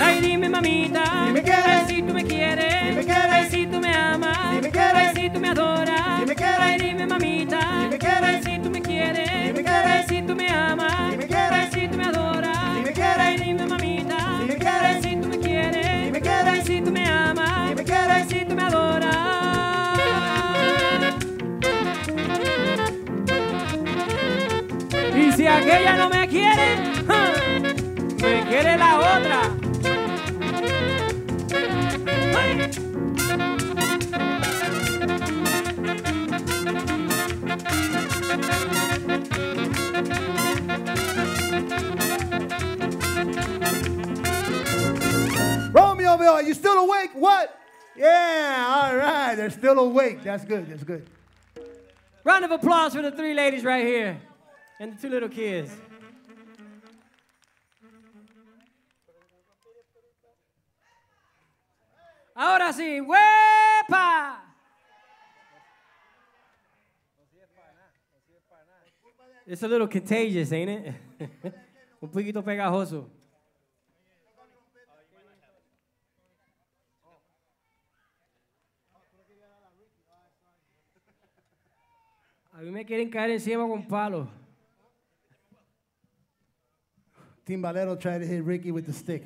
Ay, dime mamita, dime que ay, si tú me quieres, dime que ay, si tú me amas, dime que ay, si tú me adoras, dime que ay, dime mamita, dime que ay, si tú me quieres, dime que ay, si tú me amas, dime que ay, si tú me adoras, dime que ay, dime mamita, dime que ay, si tú me quieres, dime que ay, si tú me amas, dime que ay, si tú me adoras. Y si aquella no me quiere, me quiere la otra. Romeoville, are you still awake? What? Yeah, all right. They're still awake. That's good. That's good. Round of applause for the three ladies right here and the two little kids. Ahora sí, ¡huepa! It's a little contagious, ain't it? Un poquito pegajoso. A mí me quieren caer encima con palos. Team Valero tried to hit Ricky with the stick.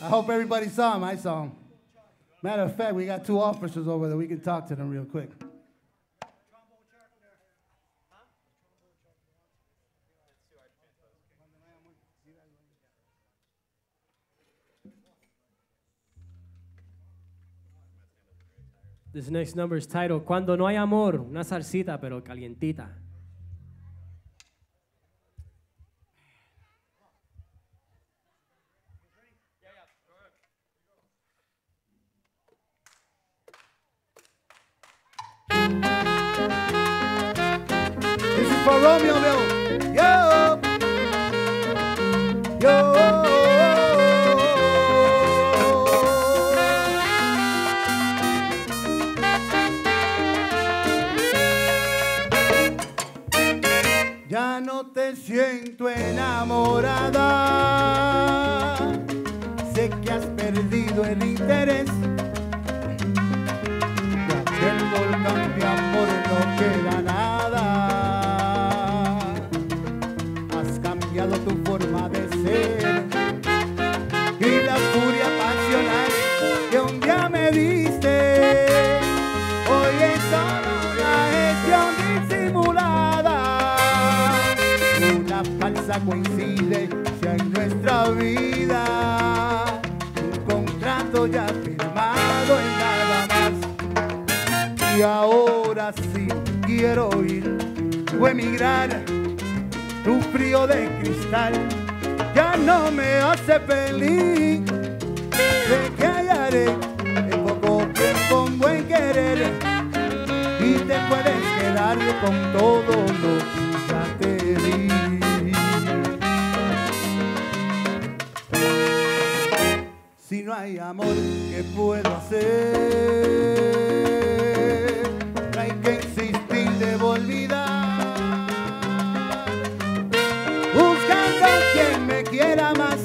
I hope everybody saw him. I saw him. Matter of fact, we got two officers over there. We can talk to them real quick. This next number is titled, Cuando no hay amor, una salsita pero calientita. This is for Romeoville. Yo! Yo! Ya no te siento enamorada. Sé que has perdido el interés. El volcán de amor no queda nada. Has cambiado tu forma de ser y la furia pasional que un día me diste hoy es solo una gestión disimulada. Una falsa coincidencia en nuestra vida, un contrato ya firmado en la. Y ahora sí quiero ir o emigrar. Tu frío de cristal ya no me hace feliz. Sé que hallaré en poco tiempo un buen querer y te puedes quedar con todo lo que ya te di. Si no hay amor, ¿qué puedo hacer? Debo olvidar, buscando a quien me quiera más,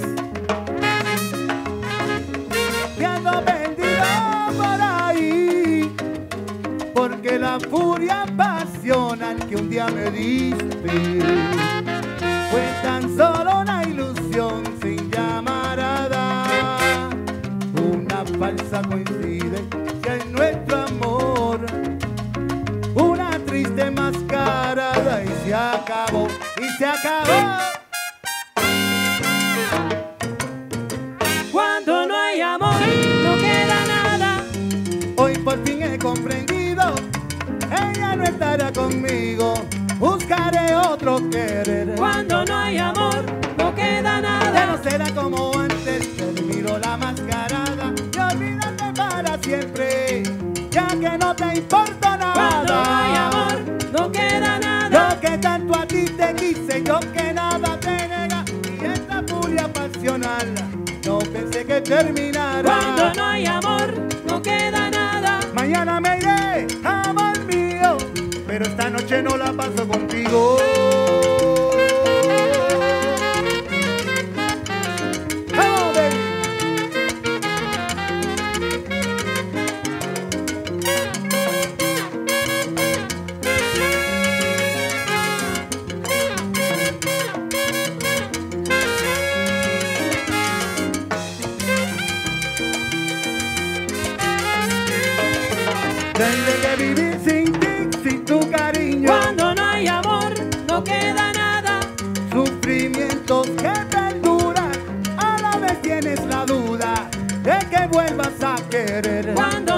te ando vendido por ahí, porque la furia pasional que un día me diste fue tan solo una ilusión sin llamarada, una falsa coincidencia en nuestro amor. Triste mascarada y se acabó, y se acabó. Cuando no hay amor no queda nada. Hoy por fin he comprendido, ella no estará conmigo, buscaré otro querer. Cuando no hay amor no queda nada. Ya no será como antes, te miro la mascarada y olvídate para siempre, ya que no te importa nada. Cuando no hay amor, no queda nada. Yo que tanto a ti te quise, yo que nada te nega, y esta furia pasó. nacional. No pensé que terminara. Cuando no hay amor, no queda nada. Mañana me iré, amor mío, pero esta noche no la paso contigo. Cuando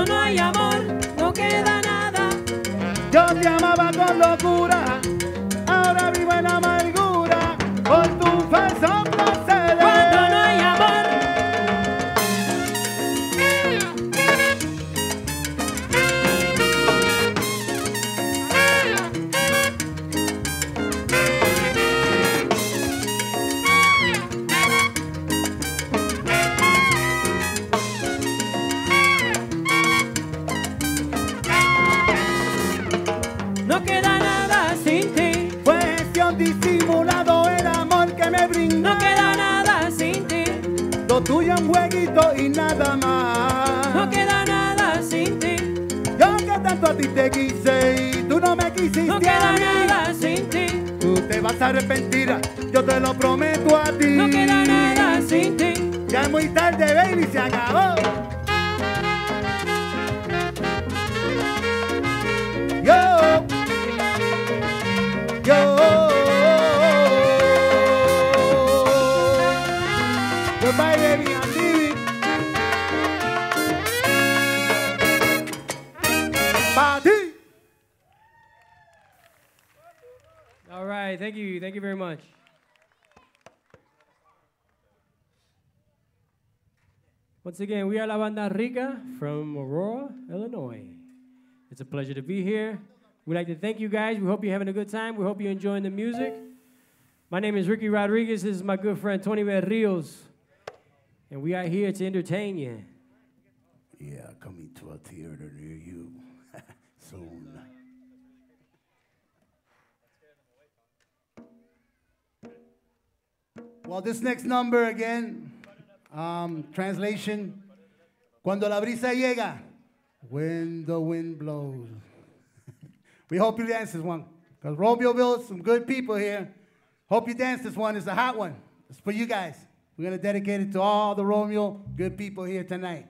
no hay amor, no queda nada. Yo te amaba con locura, ahora vivo en amargura por tu falso placer. Cuando no hay tuyo un jueguito y nada más. No queda nada sin ti. Yo que tanto a ti te quise y tú no me quisiste. No queda nada sin ti. Tú te vas a arrepentir, yo te lo prometo a ti. No queda nada sin ti. Ya es muy tarde, baby, se acabó. Yo, yo. Bye, baby, I'll leave it. Party. All right, thank you. Thank you very much. Once again, we are La Banda Rika from Aurora, Illinois. It's a pleasure to be here. We'd like to thank you guys. We hope you're having a good time. We hope you're enjoying the music. My name is Ricky Rodriguez. This is my good friend, Tony Berrios. And we are here to entertain you. Yeah, coming to a theater near you soon. Well, this next number again, translation. Cuando la brisa llega, when the wind blows. We hope you dance this one. Because Romeoville, some good people here. Hope you dance this one. It's a hot one. It's for you guys. We're going to dedicate it to all the Romeo good people here tonight.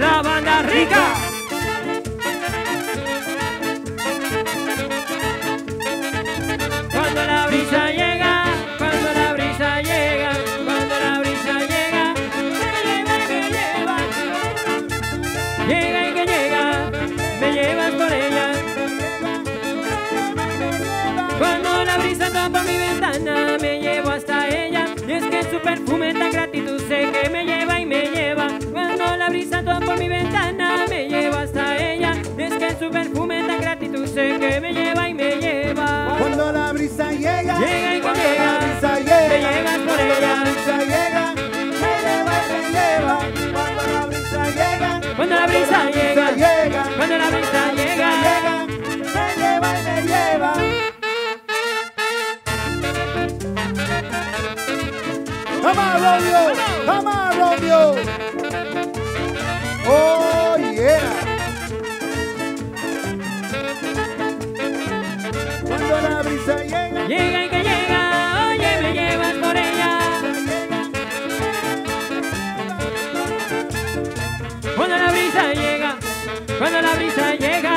La Banda Rika. Cuando la brisa llega, cuando la brisa llega, cuando la brisa llega, me lleva, llega y que llega, me llevas con ella. Cuando la brisa tapa mi ventana, me llevo hasta ella. Y es que su perfume tan gratitud sé que me lleva y me lleva. La brisa toda por mi ventana me lleva hasta ella. Es que su perfume da gratitud sé que me lleva y me lleva. Cuando la brisa llega, llega y cuando llega, la brisa llega, me llevas por ella. La brisa llega, me lleva y me lleva. Cuando la brisa llega, cuando la brisa llega, cuando la brisa llega, me lleva y me lleva. Come on, Romeo, come on, Romeo. Oh yeah. Cuando la brisa llega, llega y que llega, oye me llevas por ella. Cuando la brisa llega, cuando la brisa llega,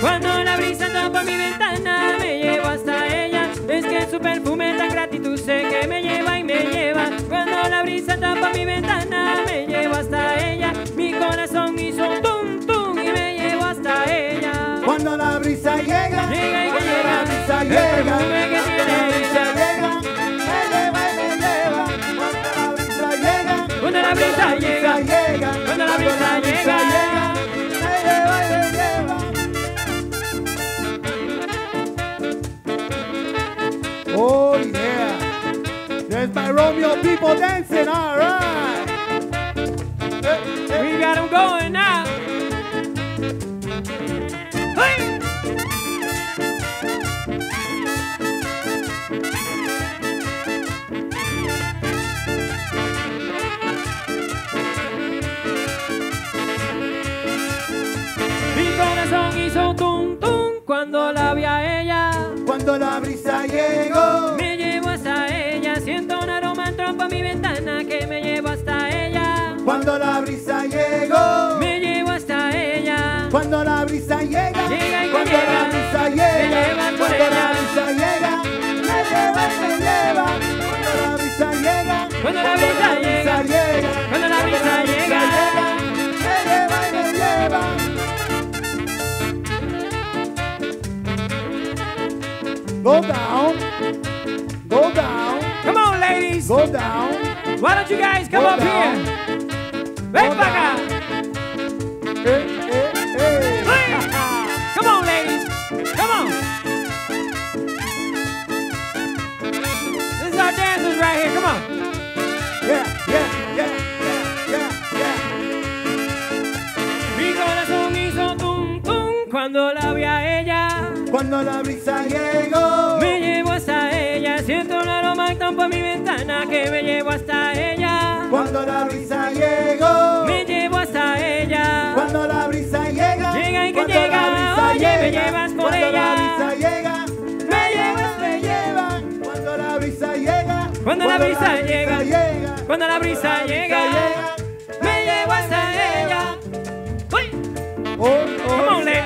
cuando la brisa tapa mi ventana me llevo hasta ella. Es que su perfume da gratitud sé que me lleva y me lleva. Cuando Romeo people dancing, all right. We got them going now. Hey! Mi corazón hizo tum tum cuando la vi a ella. Cuando la brisa llegó, me llevó hasta ella. Siento una pa' mi ventana que me llevo hasta ella. Cuando la brisa llegó, me llevo hasta ella. Cuando la brisa llega, llega y cuando llega, la brisa llega, cuando la brisa llega, me lleva y me lleva. Cuando la brisa llega, cuando la brisa llega, cuando la brisa llega, me lleva y me lleva. Go down, go down. Come on, ladies. Go down. Why don't you guys come up down. Here? Ven para acá. Hey, hey, hey. Hey. Come on, ladies. Come on. This is our dancers right here. Come on. Yeah, yeah, yeah, yeah, yeah, yeah. Mi corazón hizo tum tum cuando la vi a ella. Cuando la brisa llegó, me llevó hasta ella. Siento un aroma tan por mi ventana que me llevo hasta ella. Cuando la brisa llegó, me llevo hasta ella. Cuando la brisa llega, llega y que llega, oye, me llevas con ella. Cuando la brisa llega, me llevas, me llevan. Cuando la brisa llega, cuando la brisa llega, cuando la brisa llega, me llevo hasta ella. Uy, come on, Leo.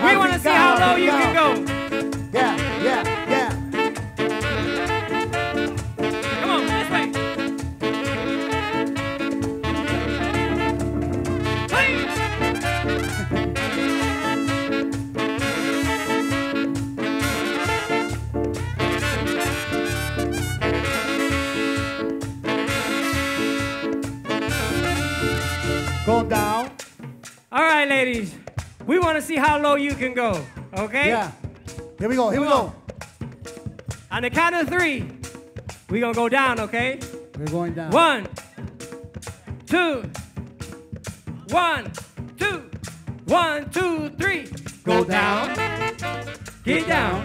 We want to see how low you can go. Yeah, yeah, yeah. Come on, this way. Hey. Go down. All right, ladies. We want to see how low you can go, okay? Yeah. Here we go, here we go. On the count of three, we're going to go down, okay? We're going down. One, two, one, two, one, two, three. Go down, get down,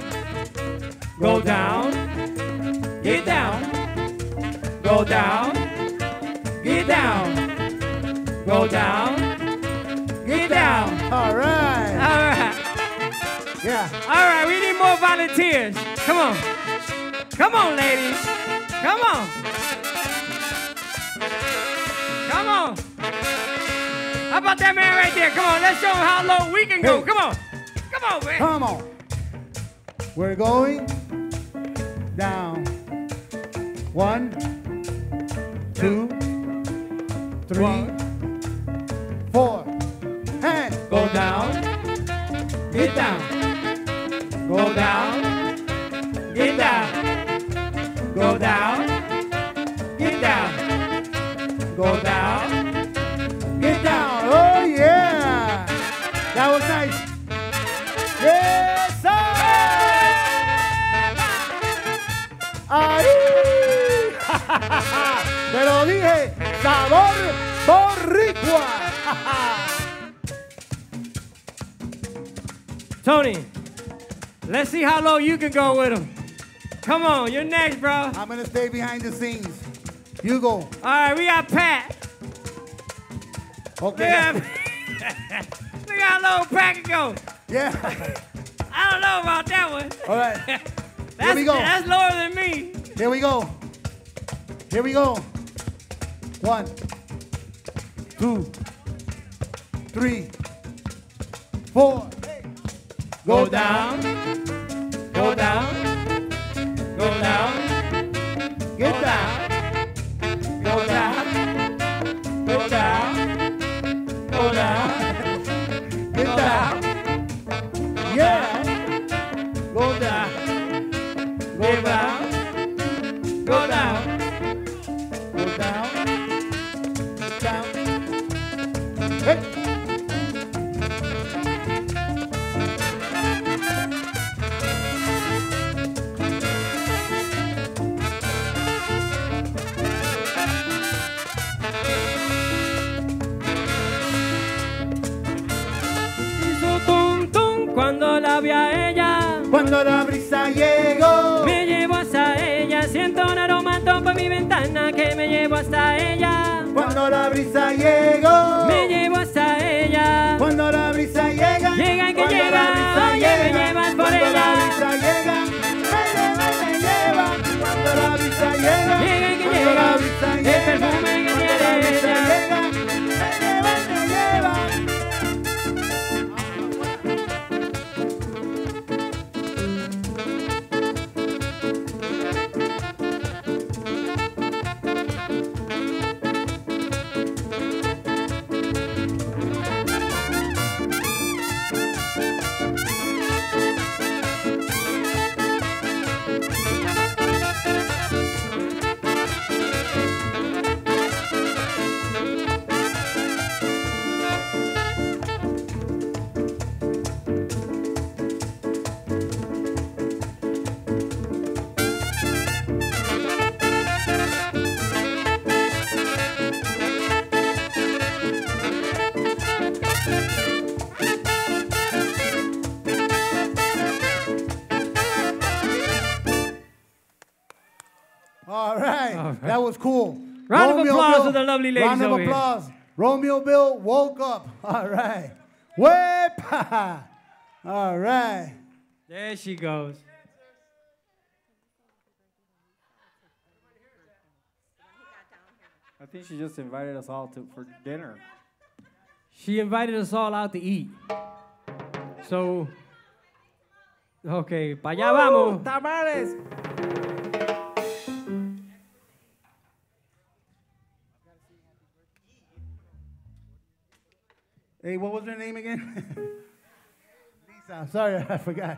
go down, get down, go down, get down, go down. Get down. All right. All right. Yeah. All right, we need more volunteers. Come on. Come on, ladies. Come on. Come on. How about that man right there? Come on, let's show him how low we can go. Come on. Come on, man. Come on. We're going down. One, two, three, four. Hey. Go down, get down, go down, get down, go down, get down, go down, get down. Oh yeah, that was nice. Yes sir. Ahí. Te lo dije, sabor boricua. Tony, let's see how low you can go with him. Come on, you're next, bro. I'm going to stay behind the scenes. You go. All right, we got Pat. Okay. Look how low Pat can go. Yeah. I don't know about that one. All right. Here we go. That's lower than me. Here we go. Here we go. One, two, three, four. Go down, go down, go down, get down, go down, go down, go down, get down, yeah, go down. Go down, go down, go down, down. Hey. Hizo tum tum cuando la vi a ella. Cuando la brisa llegó. Siento un aroma topa mi ventana que me llevo hasta ella. Cuando la brisa llegó, me llevo hasta ella. Cuando la brisa llega, llega que llega, oye, me llevas por ella. Cuando la brisa llega, me lleva. Cuando la brisa llega, llega que llega, el perfume que tiene ella. That was cool. Round of applause for the lovely ladies. Round of applause. Romeoville woke up. All right. Wepa. All right. There she goes. I think she just invited us all to for dinner. She invited us all out to eat. So, okay. Pa allá vamos. Tamales. Hey, what was her name again? Lisa, I'm sorry, I forgot.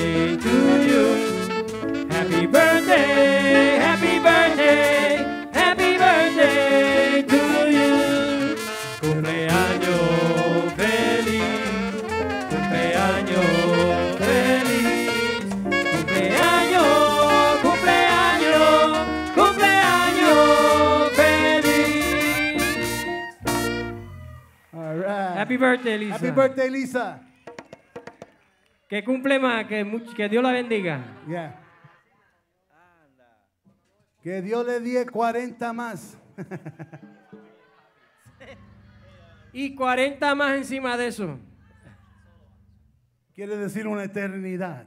to you. Happy birthday, happy birthday, happy birthday to you. Cumpleaños feliz. Cumpleaños feliz. Cumpleaños, cumpleaños, cumpleaños feliz. All right. Happy birthday, Elisa. Happy birthday, Elisa. Que cumple más, que Dios la bendiga. Yeah. Que Dios le dé 40 más. Y 40 más encima de eso. Quiere decir una eternidad.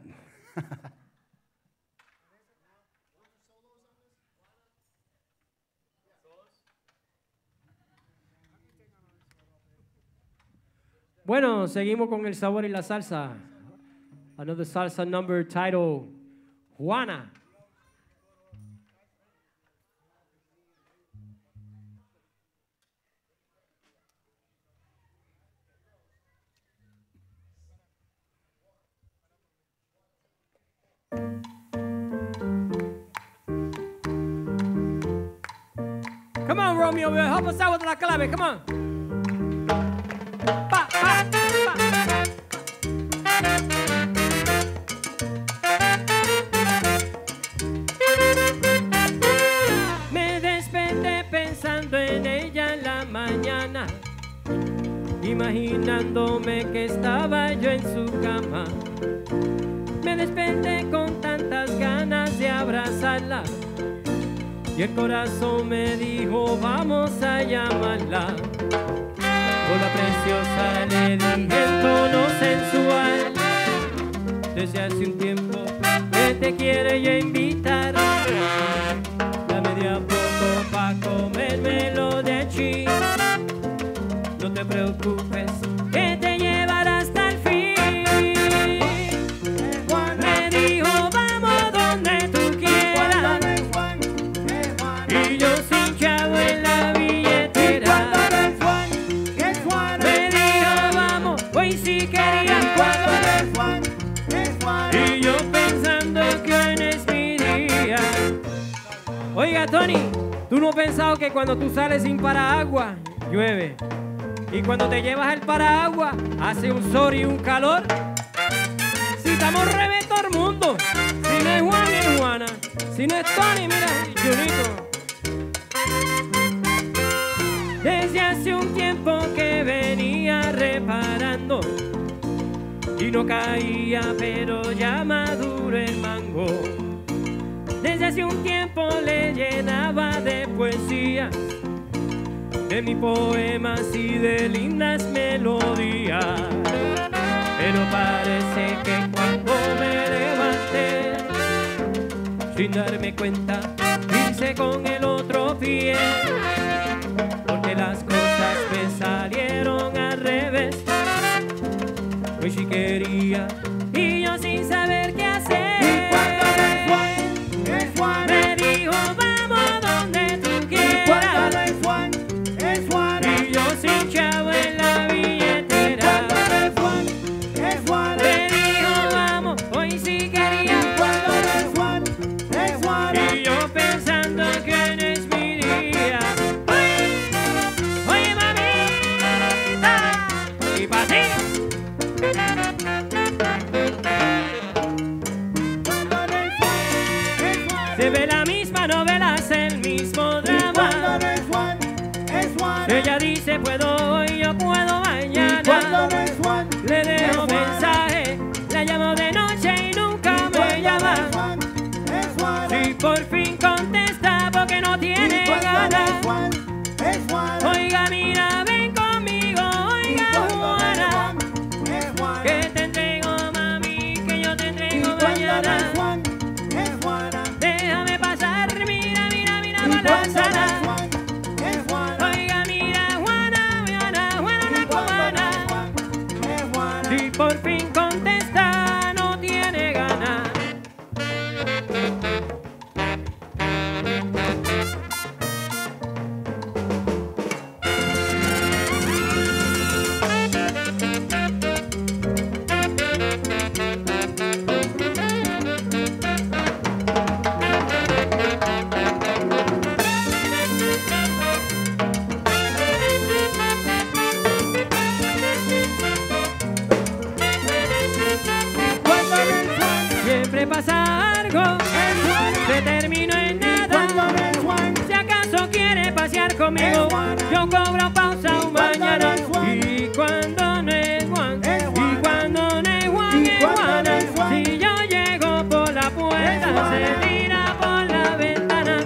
Bueno, seguimos con el sabor y la salsa. Another salsa number titled Juana. Come on, Romeo, help us out with la clave. Come on. Pa, pa, pa. Me desperté pensando en ella en la mañana, imaginándome que estaba yo en su cama. Me desperté con tantas ganas de abrazarla y el corazón me dijo vamos a llamarla. Hola preciosa, le dije en tono sensual. Desde hace un tiempo que te quiere yo invitar. Dame de a poco pa' comérmelo de chi. No te preocupes, que te llevará hasta el fin. Me dijo vamos donde tú quieras, y yo sin chavo en la billetera. Me dijo vamos, hoy sí quería cuadrar, y yo pensando que hoy no es mi día. Oiga Tony, ¿tú no has pensado que cuando tú sales sin paraguas llueve? Y cuando te llevas el paraguas, hace un sol y un calor. Si estamos revés todo el mundo, si no es Juan es Juana, si no es Tony, mira, Junito. Desde hace un tiempo que venía reparando y no caía, pero ya maduro el mango. Desde hace un tiempo le llenaba de poesía, de mis poemas y de lindas melodías. Pero parece que cuando me levanté, sin darme cuenta, hice con el otro pie, porque las cosas me salieron al revés. Hoy sí quería y yo sin saber qué hacer. Me dijo vamos donde tú quieras, y yo sin chavo en la billetera. Me dijo vamos, hoy sí quería cuadrar, y yo pensando que no es mi día. Oye mamita, y pa' ti. Se ve la misma novela, es el mismo drama. Ella dice puedo hoy, yo puedo mañana. Le dejo mensaje, la llamo de noche y nunca me llama. Si por fin contesta porque no tiene ganas. Oiga mira, ven conmigo, oiga Juana, que te entrego mami, que yo te entrego mañana. Déjame pasar, mira, mira, mira para la sala. Por fin contesta, no tiene ganas. Pasa algo, se terminó en nada. Si acaso quiere pasear conmigo, yo cobro pausa un mañana. Y cuando no es Juan, y cuando no es Juan, es Juana. Si yo llego por la puerta, se mira por la ventana.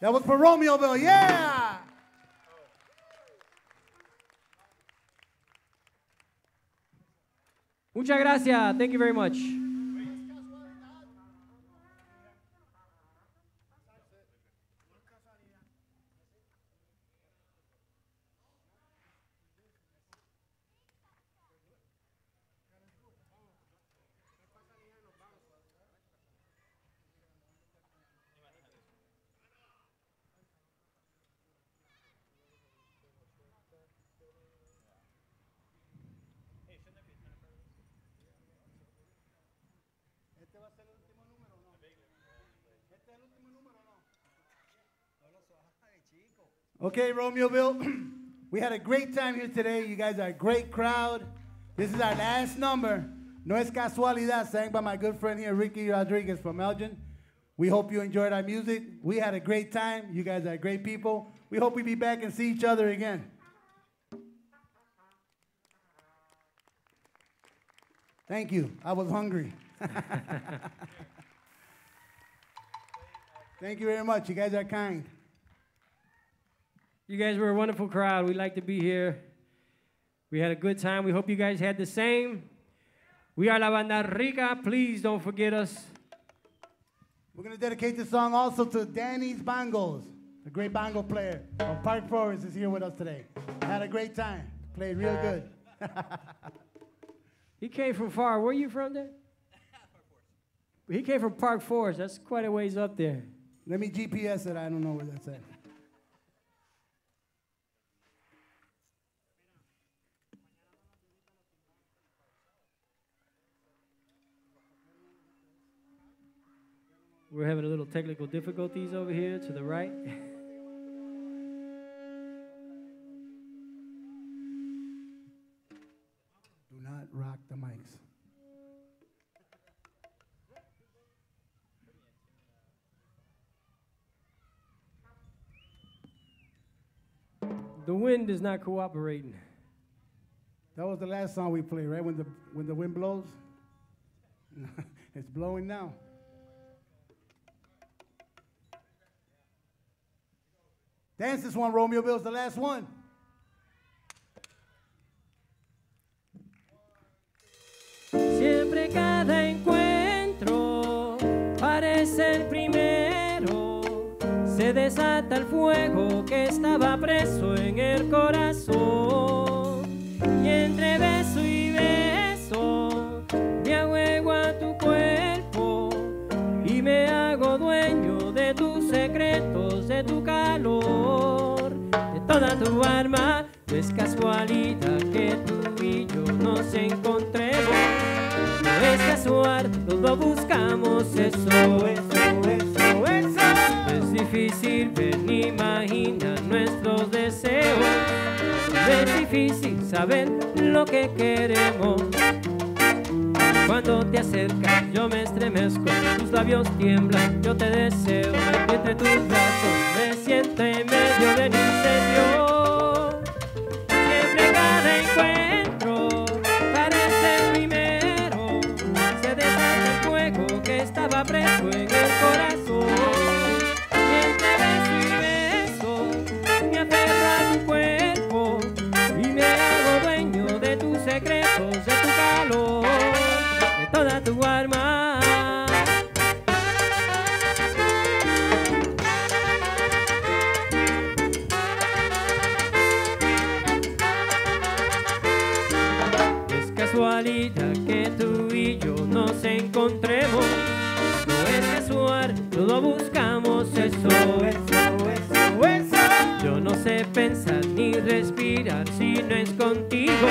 That was for Romeoville, yeah! Muchas gracias, thank you very much. Okay, Romeoville, we had a great time here today. You guys are a great crowd. This is our last number. No es casualidad, sang by my good friend here, Ricky Rodriguez from Elgin. We hope you enjoyed our music. We had a great time. You guys are great people. We hope we be back and see each other again. Thank you. I was hungry. Thank you very much. You guys are kind. You guys were a wonderful crowd. We like to be here. We had a good time. We hope you guys had the same. We are La Banda Rika. Please don't forget us. We're going to dedicate this song also to Danny's Bongos, the great bongo player from Park Forest is here with us today. Had a great time. Played real good. He came from far. Where are you from, Dan? Park Forest. He came from Park Forest. That's quite a ways up there. Let me GPS it. I don't know where that's at. We're having a little technical difficulties over here to the right. Do not rock the mics. The wind is not cooperating. That was the last song we played, right? When the wind blows? It's blowing now. Dance this one, Romeoville, the last one. Siempre cada encuentro parece el primero. Se desata el fuego que estaba preso en el corazón. Y entre beso y beso me ahuego a tu cuerpo y me hago dueño de tus secretos, de tu calor, de toda tu alma. No es casualidad que tú y yo nos encontremos. No es casual, los dos buscamos eso, eso, eso, eso. No es difícil ver ni imaginar nuestros deseos. No es difícil saber lo que queremos. Cuando te acercas yo me estremezco, tus labios tiemblan, yo te deseo. Y entre tus brazos me siento en medio de un incendio. Siempre cada encuentro parece el primero. Se desata el fuego que estaba preso en el corazón. Y entre beso y beso me aferro a tu cuerpo y me hago dueño de tus secretos, de tu calor, toda tu alma. No es casualidad que tú y yo nos encontremos. No es casual, todo buscamos eso, eso, eso, eso. Yo no sé pensar ni respirar si no es contigo.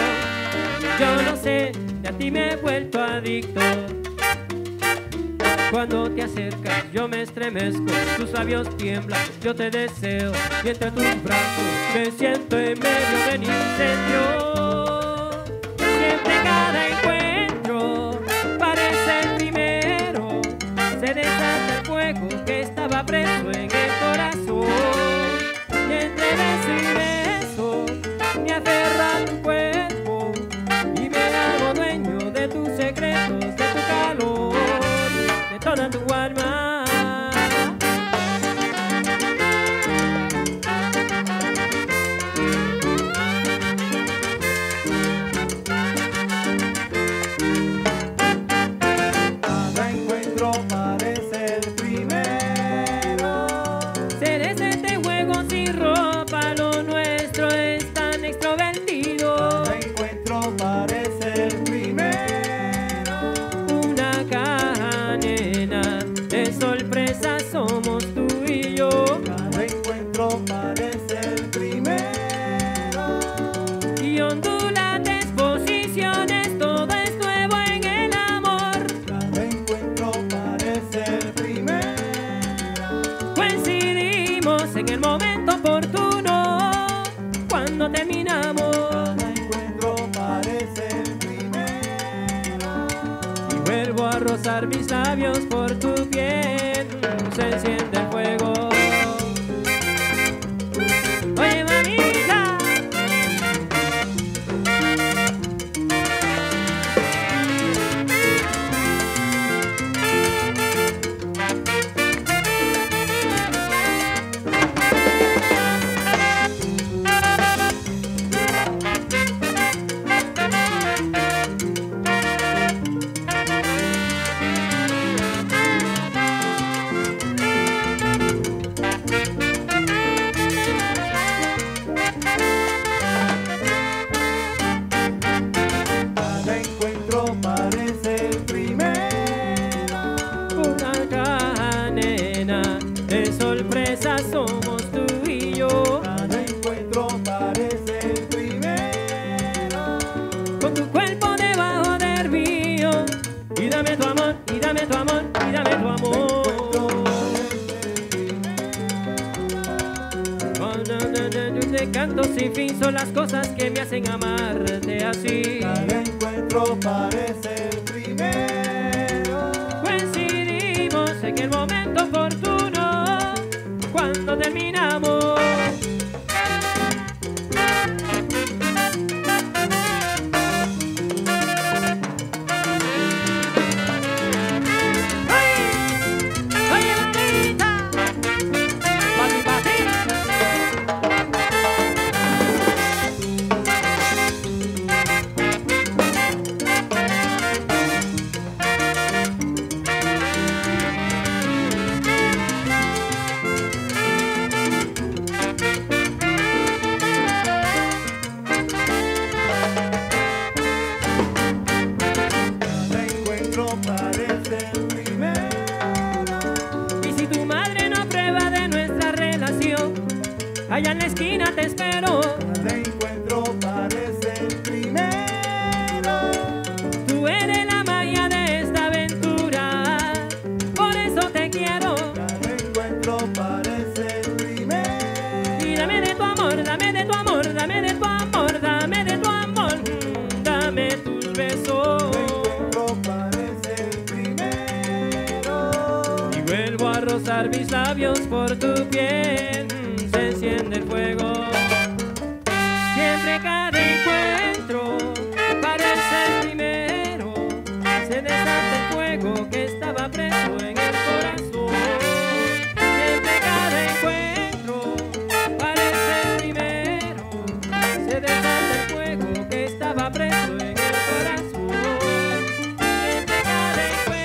Yo no sé, de a ti me he vuelto adicto. Cuando te acercas yo me estremezco, tus labios tiemblan, yo te deseo. Y entre tus brazos me siento en medio de un incendio. Siempre cada encuentro parece el primero. Se desata el fuego que estaba preso en el corazón. Y entre beso y beso me aferra a tu cuerpo de tu calor, de toda tu alma. Cada encuentro parece el primero. Seres de este juego sin ropa, lo nuestro es tan extrovertido. Cada encuentro parece el primero. Eso en el momento oportuno, cuando terminamos, cada encuentro parece el primero. Y vuelvo a rozar mis labios por tu piel, se enciende el fuego. Oye, mamita, canto sin fin, son las cosas que me hacen amarte así. Cada encuentro parece el primero. Coincidimos en el momento oportuno, cuando terminamos. Allá en la esquina te espero. Cada encuentro parece el primero. Tú eres la magia de esta aventura, por eso te quiero. Cada encuentro parece el primero. Y dame de tu amor, dame de tu amor, dame de tu amor, dame de tu amor, dame tus besos. Cada encuentro parece el primero. Y vuelvo a rozar mis labios por tu piel. Se enciende el fuego. Siempre cada encuentro parece el primero. Se desata el fuego que estaba preso en el corazón. Siempre cada encuentro parece el primero. Se desata el fuego que estaba preso en el corazón. Siempre cada encuentro.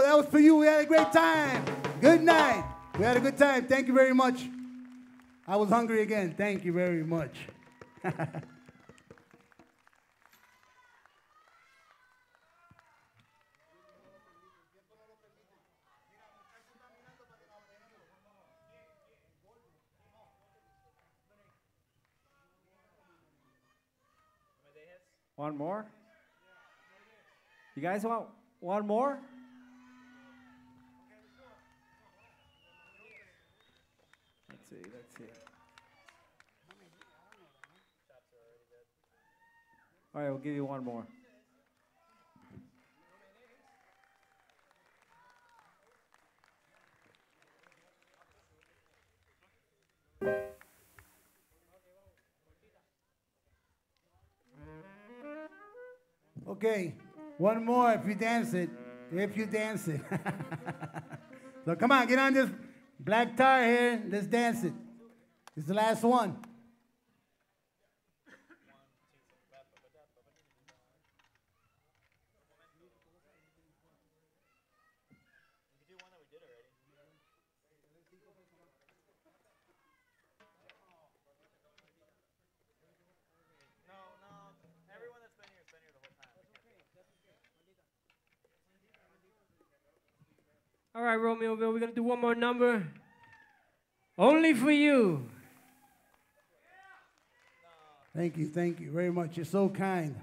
That was for you. We had a great time. Good night. We had a good time. Thank you very much. I was hungry again. Thank you very much. One more? You guys want one more? Let's see. All right, we'll give you one more. Okay, one more if you dance it. If you dance it. So come on, get on this black tire here. Let's dance it. It's the last one. All right, Romeoville, we're going to do one more number. Only for you. Thank you very much. You're so kind.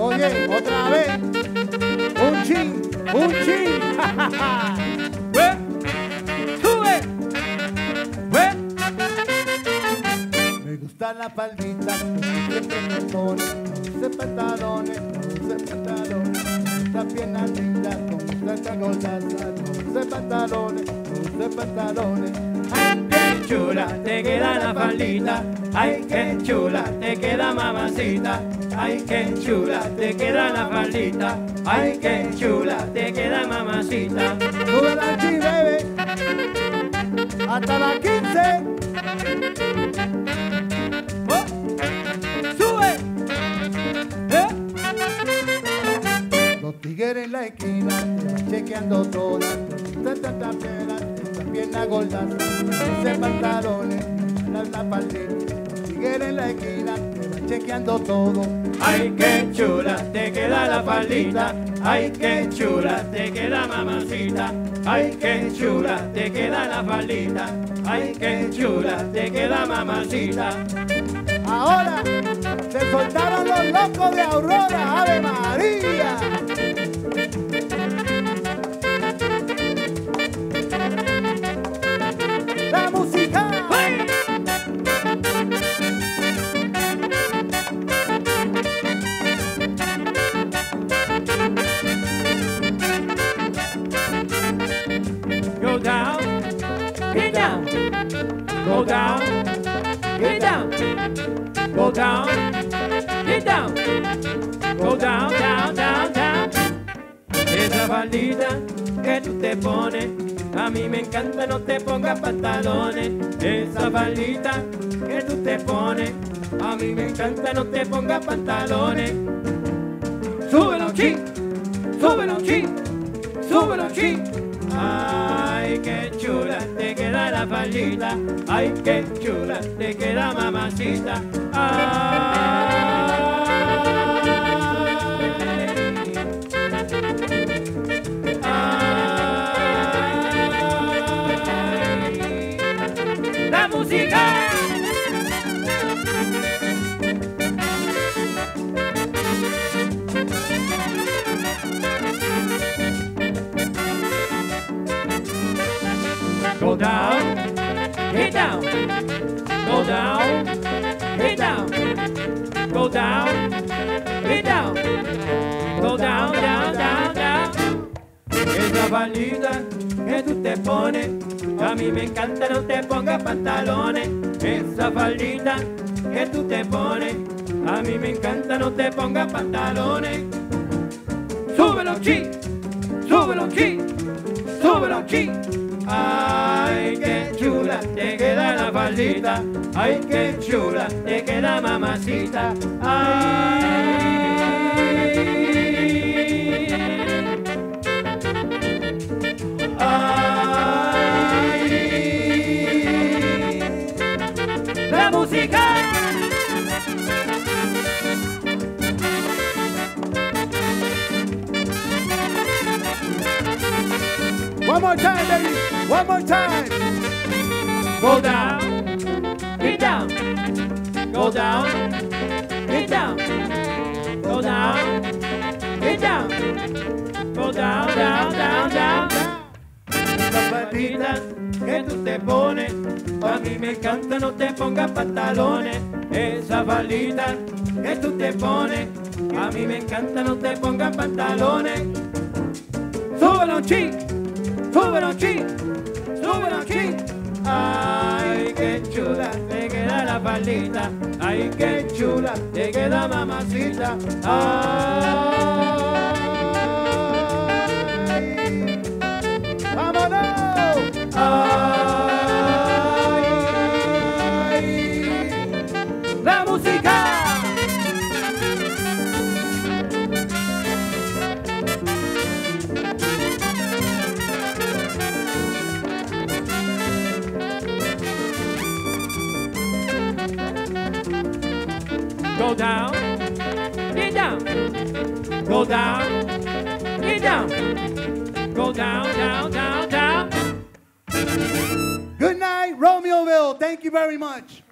Oye, otra vez, un chin, sube, me gustan las palmitas, pantalones, las piernas lindas, con esta gorda, pantalones, ay, qué chula, te queda la palmita, ay, qué chula, te queda mamacita. Ay, qué chula, te queda la faldita. Ay, qué chula, te queda mamacita. Sube la chi, bebé, hasta la 15. Oh, sube. Los tigueres en la esquina, chequeando todas. Tantas pelas, las piernas gordas, ese pantalones, la faldita. Tigueres en la esquina, chequeando todo. Ay, qué chula, te queda la faldita. Ay, qué chula, te queda mamacita. Ay, qué chula, te queda la faldita. Ay, qué chula, te queda mamacita. Ahora se soltaron los locos de Aurora, Ave María. La música. Go down, get down, go down, get down, go down, down, down, down. Esa faldita que tú te pones, a mí me encanta, no te pongas pantalones. Esa faldita que tú te pones, a mí me encanta, no te pongas pantalones. Súbelo chi, súbelo chi, súbelo chi. Ay, qué chula te queda la faldita. Ay, qué chula te queda mamacita. Ay, ay, la música. Go down, get down, go down, get down, go down, get down, go down, down, down, down. Esa faldita que tú te pones, a mí me encanta, no te pongas pantalones. Esa faldita que tú te pones, a mí me encanta, no te pongas pantalones. Súbelo chi, súbelo chi, súbelo chi. Ay, qué chula, te queda la faldita. Ay, qué chula, te queda mamacita. Ay, ay, la música. One more time, baby. One more time. Go down, get down, go down, get down, go down, get down, go down, down, down, down. Las patitas que tú te pones, a mí me encanta, no te pongas pantalones. Esas balitas que tú te pones, a mí me encanta, no te pongas pantalones. Súbelo chi, súbelo chi. Ay, qué chula, te mira la faldita, ay qué chula, te queda mamacita, ay, vámonos, ay, la música. Go down, get down. Go down, get down. Go down, down, down, down. Good night, Romeoville. Thank you very much.